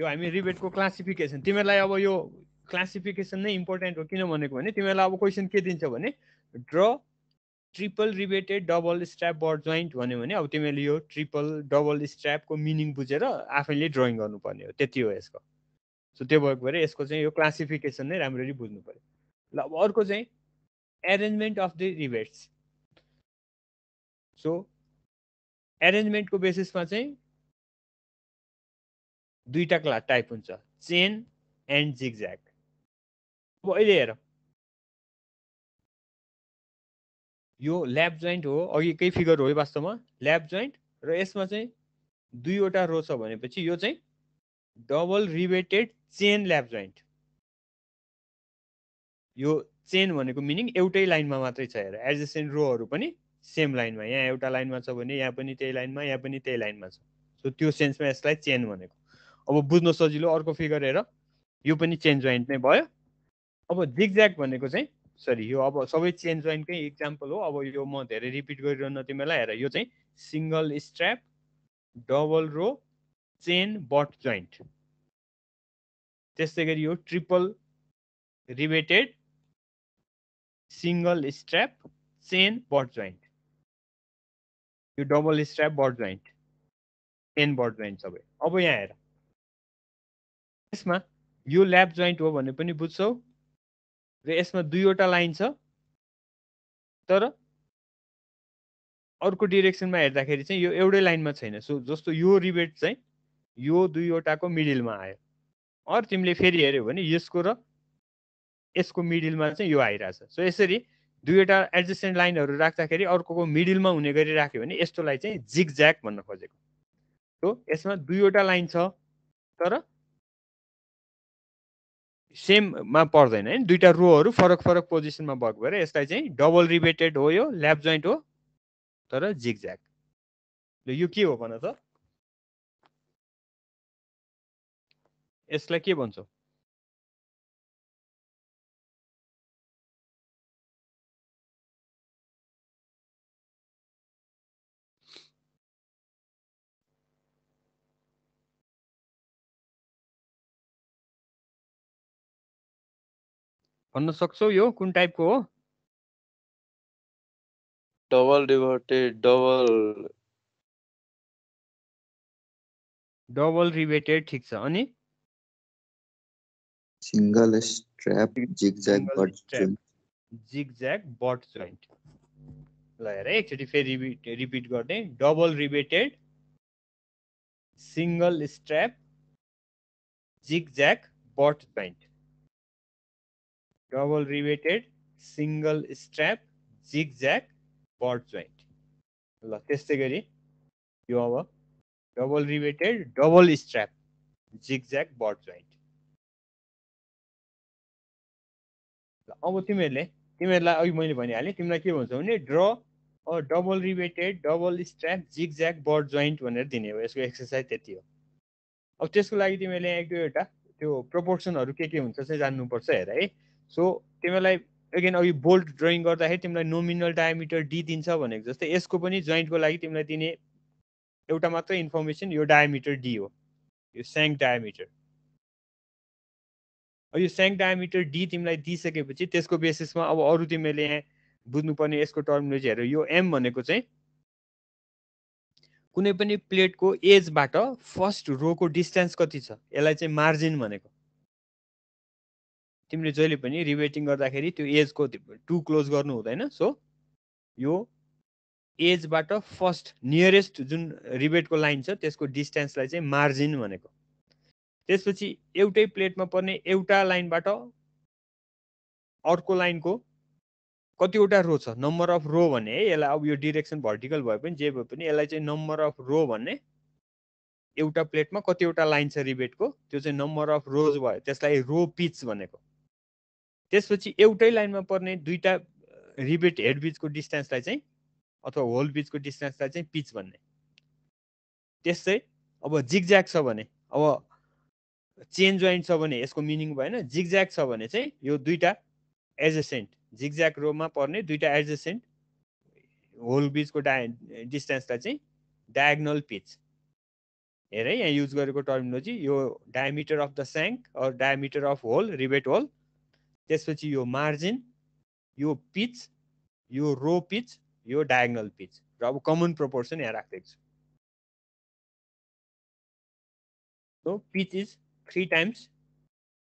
यो हामी रिबेटको क्लासिफिकेसन। तिमीहरूलाई अब यो क्लासिफिकेसन नै इम्पोर्टेन्ट हो, किन भनेको भने तिमीहरूलाई अब क्वेसन के दिन्छ भने draw triple rebated double strap butt joint भन्यो भने अब तिमीले यो ट्रिपल डबल स्ट्र्यापको मिनिङ बुझेर आफैले ड्रइङ गर्नुपर्ने हो, त्यति हो यसको। सो त्यो भएको भएर यसको चाहिँ यो क्लासिफिकेसन नै राम्ररी बुझ्नु पऱ्यो। ल अब अर्को चाहिँ arrangement of the rivets. So arrangement को बेसिस में दुईटा क्लास टाइप हुन्छ, चेन एंड जिगजैग। अब अहिले हेरौं, यो ल्याप जोइन्ट हो, अघिकै फिगर हो वास्तवमा ल्याप जोइन्ट, र यसमा चाहिँ दुईवटा रो छ भनेपछि यो चाहिँ double riveted chain lap joint. यो चेन भनेको मिनिङ एउटै लाइनमा मात्रै छ, हेर एडजेसेन्ट रोहरू पनि सेम लाइनमा, यहाँ एउटा लाइनमा छ भने यहाँ पनि त्यही लाइनमा, यहाँ पनि त्यही लाइनमा छ। सो त्यो सेन्समा यसलाई चेन भनेको। अब बुझ्न सजिलो अर्को फिगर हेर, यो पनि चेन जोइन्ट नै भयो। अब जिगज्याग भनेको चाहिँ सरी यो अब सबै चेन जोइन्टकै इक्जाम्पल हो। अब यो म धेरै रिपिट गरिरहन्न तिमीलाई, हेर यो चाहिँ single strap double row chain butt joint. त्यसै गरी यो triple riveted single strap chain butt joint, यो double strap butt joint, chain butt joint सबै। अब यहाँ हेर यसमा यो ल्याप जोइन्ट हो भने पनि बुझ्छौ, र यसमा दुईवटा लाइन छ तर अर्को डिरेक्सनमा हेर्दाखेरि चाहिँ यो एउटै लाइनमा छैन। सो जस्तो यो रिबेट चाहिँ यो दुईवटाको मिडिलमा आयो, अर तिमीले फेरि हेऱ्यौ भने यसको र यसको मिडिलमा चाहिँ यो आइरहेछ। सो यसरी दुईवटा एडजेसेन्ट लाइनहरू राख्दाखेरि अर्कोको मिडिलमा हुने गरी राख्यो भने यस्तोलाई चाहिँ जिगज्याग भन्न खोजेको। सो यसमा दुईवटा लाइन छ तर सेममा पर्दैन है, दुईवटा रोहरू फरक फरक पोजिसनमा भएको भएर यसलाई चाहिँ डबल रिबेटेड हो, यो ल्याप जोइन्ट हो तर जिगज्याग। ल यो के हो भन त, यसलाई के भन्छौ? भन्न सक्छौ यो कुन टाइपको हो? डबल रिवेटेड डबल रिवेटेड ठीक छ, अनि single strap zigzag butt joint. ल हेर एकचोटि फेरि रिपिट गर्ने, double riveted single strap zigzag butt joint, double riveted single strap zigzag butt joint. ल त्यस्तै गरी यो अब double riveted double strap zigzag butt joint. ल अब तिमीहरूलाई अघि मैले भनिहालेँ, तिमीलाई के भन्छौ भने draw a double riveted double strap zigzag butt joint भनेर दिने हो। यसको एक्सरसाइज त्यति हो। अब त्यसको लागि तिमीले एक दुईवटा त्यो प्रोपोर्सनहरू के हुन्छ चाहिँ जान्नुपर्छ हेर है। सो तिमीलाई अगेन अघि बोल्ट ड्रइङ गर्दाखेरि तिमीलाई नोमिनल डायामिटर डी दिन्छ भनेको जस्तै यसको पनि जोइन्टको लागि तिमीलाई दिने एउटा मात्रै इन्फर्मेसन यो डायामिटर डी हो, यो स्याङ्क डायामिटर। यो स्याङ्क डायामिटर डी तिमीलाई दिइसकेपछि त्यसको बेसिसमा अब अरू तिमीले यहाँ बुझ्नुपर्ने यसको टर्मिनोलोजी हेर। यो एम भनेको चाहिँ कुनै पनि प्लेटको एजबाट फर्स्ट रोको डिस्टेन्स कति छ, यसलाई चाहिँ मार्जिन भनेको। तिमीले जहिले पनि रिवेटिङ गर्दाखेरि त्यो एजको टु क्लोज गर्नु हुँदैन। सो यो एजबाट फर्स्ट नियरेस्ट जुन रिवेटको लाइन छ त्यसको डिस्टेन्सलाई चाहिँ मार्जिन भनेको। त्यसपछि एउटै प्लेटमा पर्ने एउटा लाइनबाट अर्को लाइनको कतिवटा रो छ, नम्बर अफ रो भन्ने है यसलाई। अब यो डिरेक्सन भर्टिकल भए पनि जे भए पनि यसलाई चाहिँ नम्बर अफ रो भन्ने, एउटा प्लेटमा कतिवटा लाइन छ रिवेटको त्यो चाहिँ नम्बर अफ रोज भयो, त्यसलाई रो पिच भनेको। त्यसपछि एउटै लाइनमा पर्ने दुईटा रिबेट हेड बिचको डिस्टेन्सलाई चाहिँ अथवा होल बिचको डिस्टेन्सलाई चाहिँ पिच भन्ने। त्यस्तै अब जिगज्याग छ भने, अब चेन जोइन्ट छ भने यसको मिनिङ भएन, जिगज्याग छ भने चाहिँ यो दुईटा एडजेसेन्ट जिगज्याग रोमा पर्ने दुईटा एडजेसेन्ट होल बिचको डिस्टेन्सलाई चाहिँ डायगोनल पिच। हेर यहाँ युज गरेको टर्मिनोलोजी, यो diameter of the shank or diameter of hole rivet hole, त्यसपछि यो मार्जिन, यो पिच, यो रो पिच, यो डायगोनल पिच। र अब कमन प्रोपोर्सन यहाँ राखिदिएको छु। So pitch is 3 times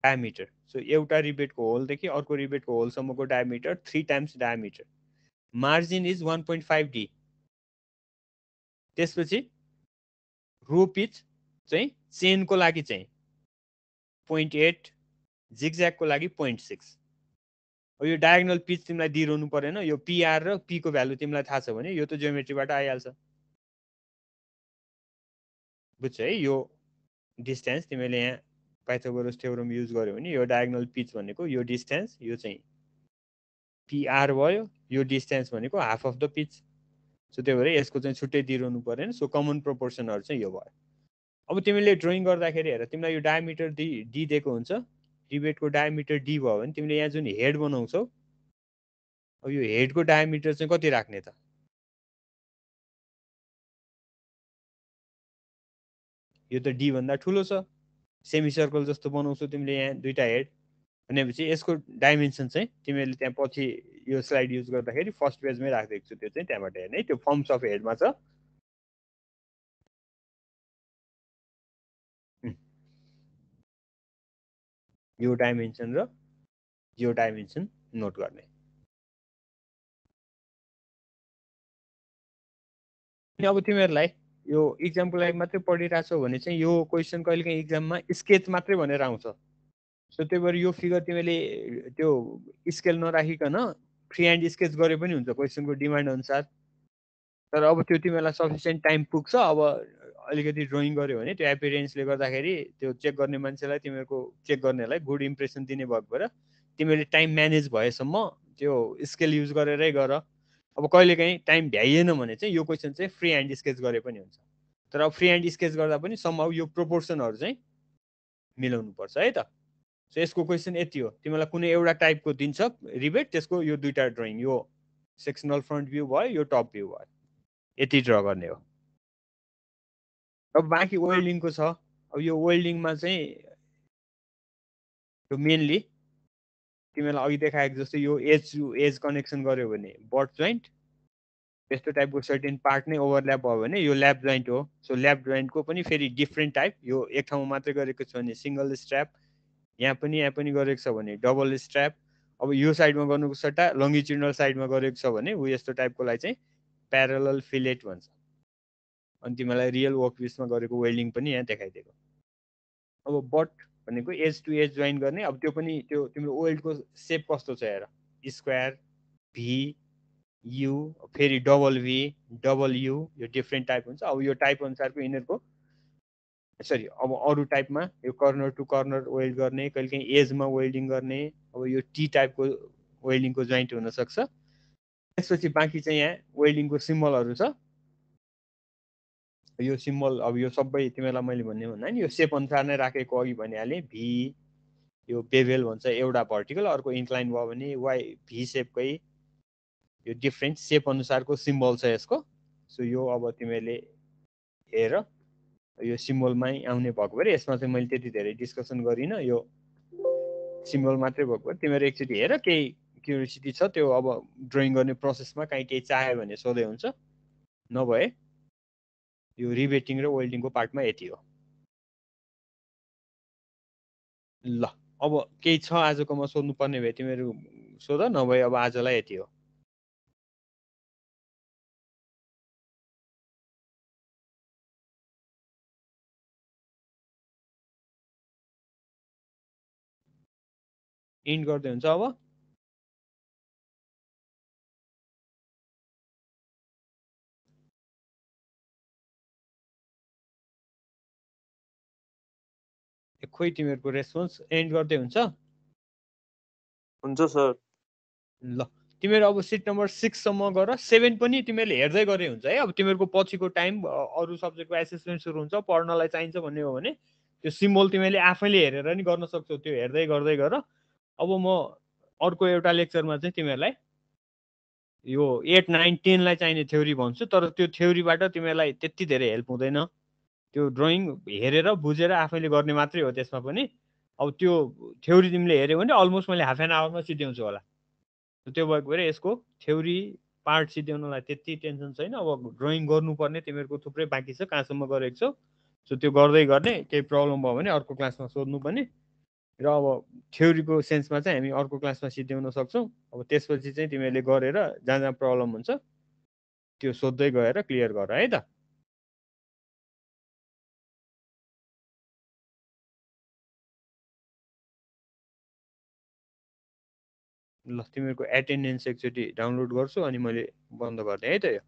diameter. So एउटा रिबेटको होलदेखि अर्को रिबेटको होलसम्मको diameter 3 times diameter. Margin is 1.5 D, त्यसपछि रो पिच चाहिँ चेन को लागि चाहिँ 0.8 जिगजैग को लागि 0.6 और यो डायगोनल पिच तिमीलाई दिइरहनु पर्दैन। यो पीआर र पी को भ्यालु तिमीलाई थाहा छ भने यो त ज्योमेट्रीबाट आइहाल्छ बुझ्छ है। यो डिस्टेंस तिमीले यहाँ पाइथागोरस थ्योरम युज गर्यो भने यो डायगोनल पिच भनेको यो डिस्टेंस यो चाहिँ पीआर भयो, यो डिस्टेंस भनेको half of the pitch. So त्यो भएर यसको चाहिँ छुट्टै दिइरहनु पर्दैन। सो कमन प्रोपोर्सनहरु चाहिँ यो भयो। अब तिमीले ड्राइङ गर्दाखेरि हेर तिमीलाई यो डायमिटर डी दिएको हुन्छ, रिबेट को डायमिटर डी भयो भने तिमीले यहाँ जुन हेड बनाउँछौ अब यो हेड को डायमिटर चाहिँ कति राख्ने त यो त डी भन्दा ठुलो छ, सेमी सर्कल जस्तो बनाउँछौ तिमीले यहाँ दुईटा हेड भनेपछि यसको डाइमेन्सन चाहिँ तिमीले त्यहाँ पछि यो स्लाइड युज गर्दाखेरि फर्स्ट पेजमै राख्दै छु, त्यो चाहिँ त्यहाँबाट हेर्ने। त्यो फर्म्स अफ हेडमा छ। यो डाइमेन्सन र यो डाइमेन्सन नोट गर्ने। अब तिमीहरूलाई यो एक्जामको लागि मात्रै पढिरहेछौ भने चाहिँ यो क्वेसन कहिलेकाहीँ एक्जाममा स्केच मात्रै भनेर आउँछ। सो त्यही भएर यो फिगर तिमीले त्यो स्केल नराखिकन फ्री ह्यान्ड स्केच गरे पनि हुन्छ क्वेसनको डिमान्ड अनुसार। तर अब त्यो तिमीहरूलाई सफिसियन्ट टाइम पुग्छ। अब अलिकति ड्रइङ गर्यो भने त्यो एपियरेन्सले गर्दाखेरि त्यो चेक गर्ने मान्छेलाई तिमीहरूको चेक गर्नेलाई गुड इम्प्रेसन दिने भएको भएर तिमीले टाइम म्यानेज भएसम्म त्यो स्केल युज गरेरै गर। अब कहिलेकाहीँ टाइम भ्याइएन भने चाहिँ यो क्वेसन चाहिँ फ्री ह्यान्ड स्केच गरे पनि हुन्छ। तर अब फ्री ह्यान्ड स्केच गर्दा पनि सम्भव यो प्रोपोर्सनहरू चाहिँ मिलाउनुपर्छ है त। सो यसको क्वेसन यति हो। तिमीलाई कुनै एउटा टाइपको दिन्छ रिबेट त्यसको यो दुईवटा ड्रइङ, यो सेक्सनल फ्रन्ट भ्यू भयो, यो टप भ्यू भयो, यति ड्र गर्ने हो। अब बाँकी वेल्डिङको छ। अब यो वेल्डिङमा चाहिँ यो मेनली तिमीलाई अघि देखाएको जस्तो यो एज टु एज कनेक्सन गऱ्यो भने बट जोइन्ट यस्तो टाइपको सर्टेन पार्ट नै ओभरल्याप भयो भने यो ल्याप जोइन्ट हो। सो ल्याप जोइन्टको पनि फेरि डिफ्रेन्ट टाइप, यो एक ठाउँमा मात्रै गरेको छ भने सिङ्गल स्ट्र्याप, यहाँ पनि गरेको छ भने डबल स्ट्र्याप। अब यो साइडमा गर्नुको सट्टा लङ्गिच्युडनल साइडमा गरेको छ भने ऊ यस्तो टाइपकोलाई चाहिँ प्यारलल फिलेट भन्छ। अनि तिमीलाई रियल वर्कपिसमा गरेको वेल्डिङ पनि यहाँ देखाइदिएको। अब बट भनेको एज टु एज जोइन गर्ने। अब त्यो पनि त्यो तिम्रो वेल्डको सेप कस्तो छ हेर, स्क्वायर भी यु फेरि डबल भी डबल यु, यो डिफ्रेन्ट टाइप हुन्छ। अब यो टाइप अनुसारको यिनीहरूको सरी अब अरू टाइपमा यो कर्नर टु कर्नर वेल्ड गर्ने, कहिलेकाहीँ एजमा वेल्डिङ गर्ने। अब यो टी टाइपको वेल्डिङको जोइन्ट हुनसक्छ। त्यसपछि बाँकी चाहिँ यहाँ वेल्डिङको सिम्बलहरू छ। यो सिम्बल अब यो सबै तिमीलाई मैले भन्ने भन्दा नि यो सेप अनुसार नै राखेको। अघि भनिहालेँ भी यो बेभेल भन्छ एउटा भर्टिकल, अर्को इन्क्लाइन भयो भने वाइ भी सेपकै, यो डिफ्रेन्ट सेप अनुसारको सिम्बल छ यसको। सो यो अब तिमीहरूले हेर यो सिम्बलमै आउने भएको भएर यसमा चाहिँ मैले त्यति धेरै डिस्कसन गरिनँ, यो सिम्बल मात्रै भएको भएर तिमीहरू एकचोटि हेर। केही क्युरियोसिटी छ त्यो अब ड्रइङ गर्ने प्रोसेसमा काहीँ केही चाह्यो भने सोधै हुन्छ, नभए यो रिबेटिङ र वेल्डिङको पार्टमा यति हो। ल अब केही छ आजकोमा सोध्नुपर्ने भए तिमीहरू सोध, नभए अब आजलाई यति हो। इन्ड गर्दै हुन्छ अब। खोइ तिमीहरूको रेस्पोन्स एन्ड गर्दै हुन्छ? हुन्छ सर। ल तिमीहरू अब सिट नम्बर 6 सम्म गर, 7 पनि तिमीहरूले हेर्दै गरे हुन्छ है। अब तिमीहरूको पछिको टाइम अरू सब्जेक्टको एसेसमेन्ट सुरु हुन्छ, पढ्नलाई चाहिन्छ भन्ने हो भने त्यो सिम्बल तिमीहरूले आफैले हेरेर नि गर्न सक्छौ, त्यो हेर्दै गर्दै गर। अब म अर्को एउटा लेक्चरमा चाहिँ तिमीहरूलाई यो 8, 9, 10 लाई चाहिने थ्योरी भन्छु। तर त्यो थ्योरीबाट तिमीहरूलाई त्यति धेरै हेल्प हुँदैन, त्यो ड्रइङ हेरेर बुझेर आफैले गर्ने मात्रै हो त्यसमा पनि। अब त्यो थ्योरी तिमीले हेऱ्यौ भने अलमोस्ट मैले हाफ एन आवरमा सिध्याउँछु होला। त्यो भएको भएर यसको थ्योरी पार्ट सिध्याउनलाई त्यति टेन्सन छैन। अब ड्रइङ गर्नुपर्ने तिमीहरूको थुप्रै बाँकी छ, कहाँसम्म गरेको छौ। सो त्यो गर्दै गर्ने, केही प्रब्लम भयो भने अर्को क्लासमा सोध्नु पनि। र अब थ्योरीको सेन्समा चाहिँ हामी अर्को क्लासमा सिध्याउन सक्छौँ। अब त्यसपछि चाहिँ तिमीहरूले गरेर जहाँ जहाँ प्रब्लम हुन्छ त्यो सोध्दै गएर क्लियर गर है त। ल तिमीहरुको एटेन्डेन्स एकचोटी डाउनलोड गर्छु अनि मैले बन्द गर्दै है त यो।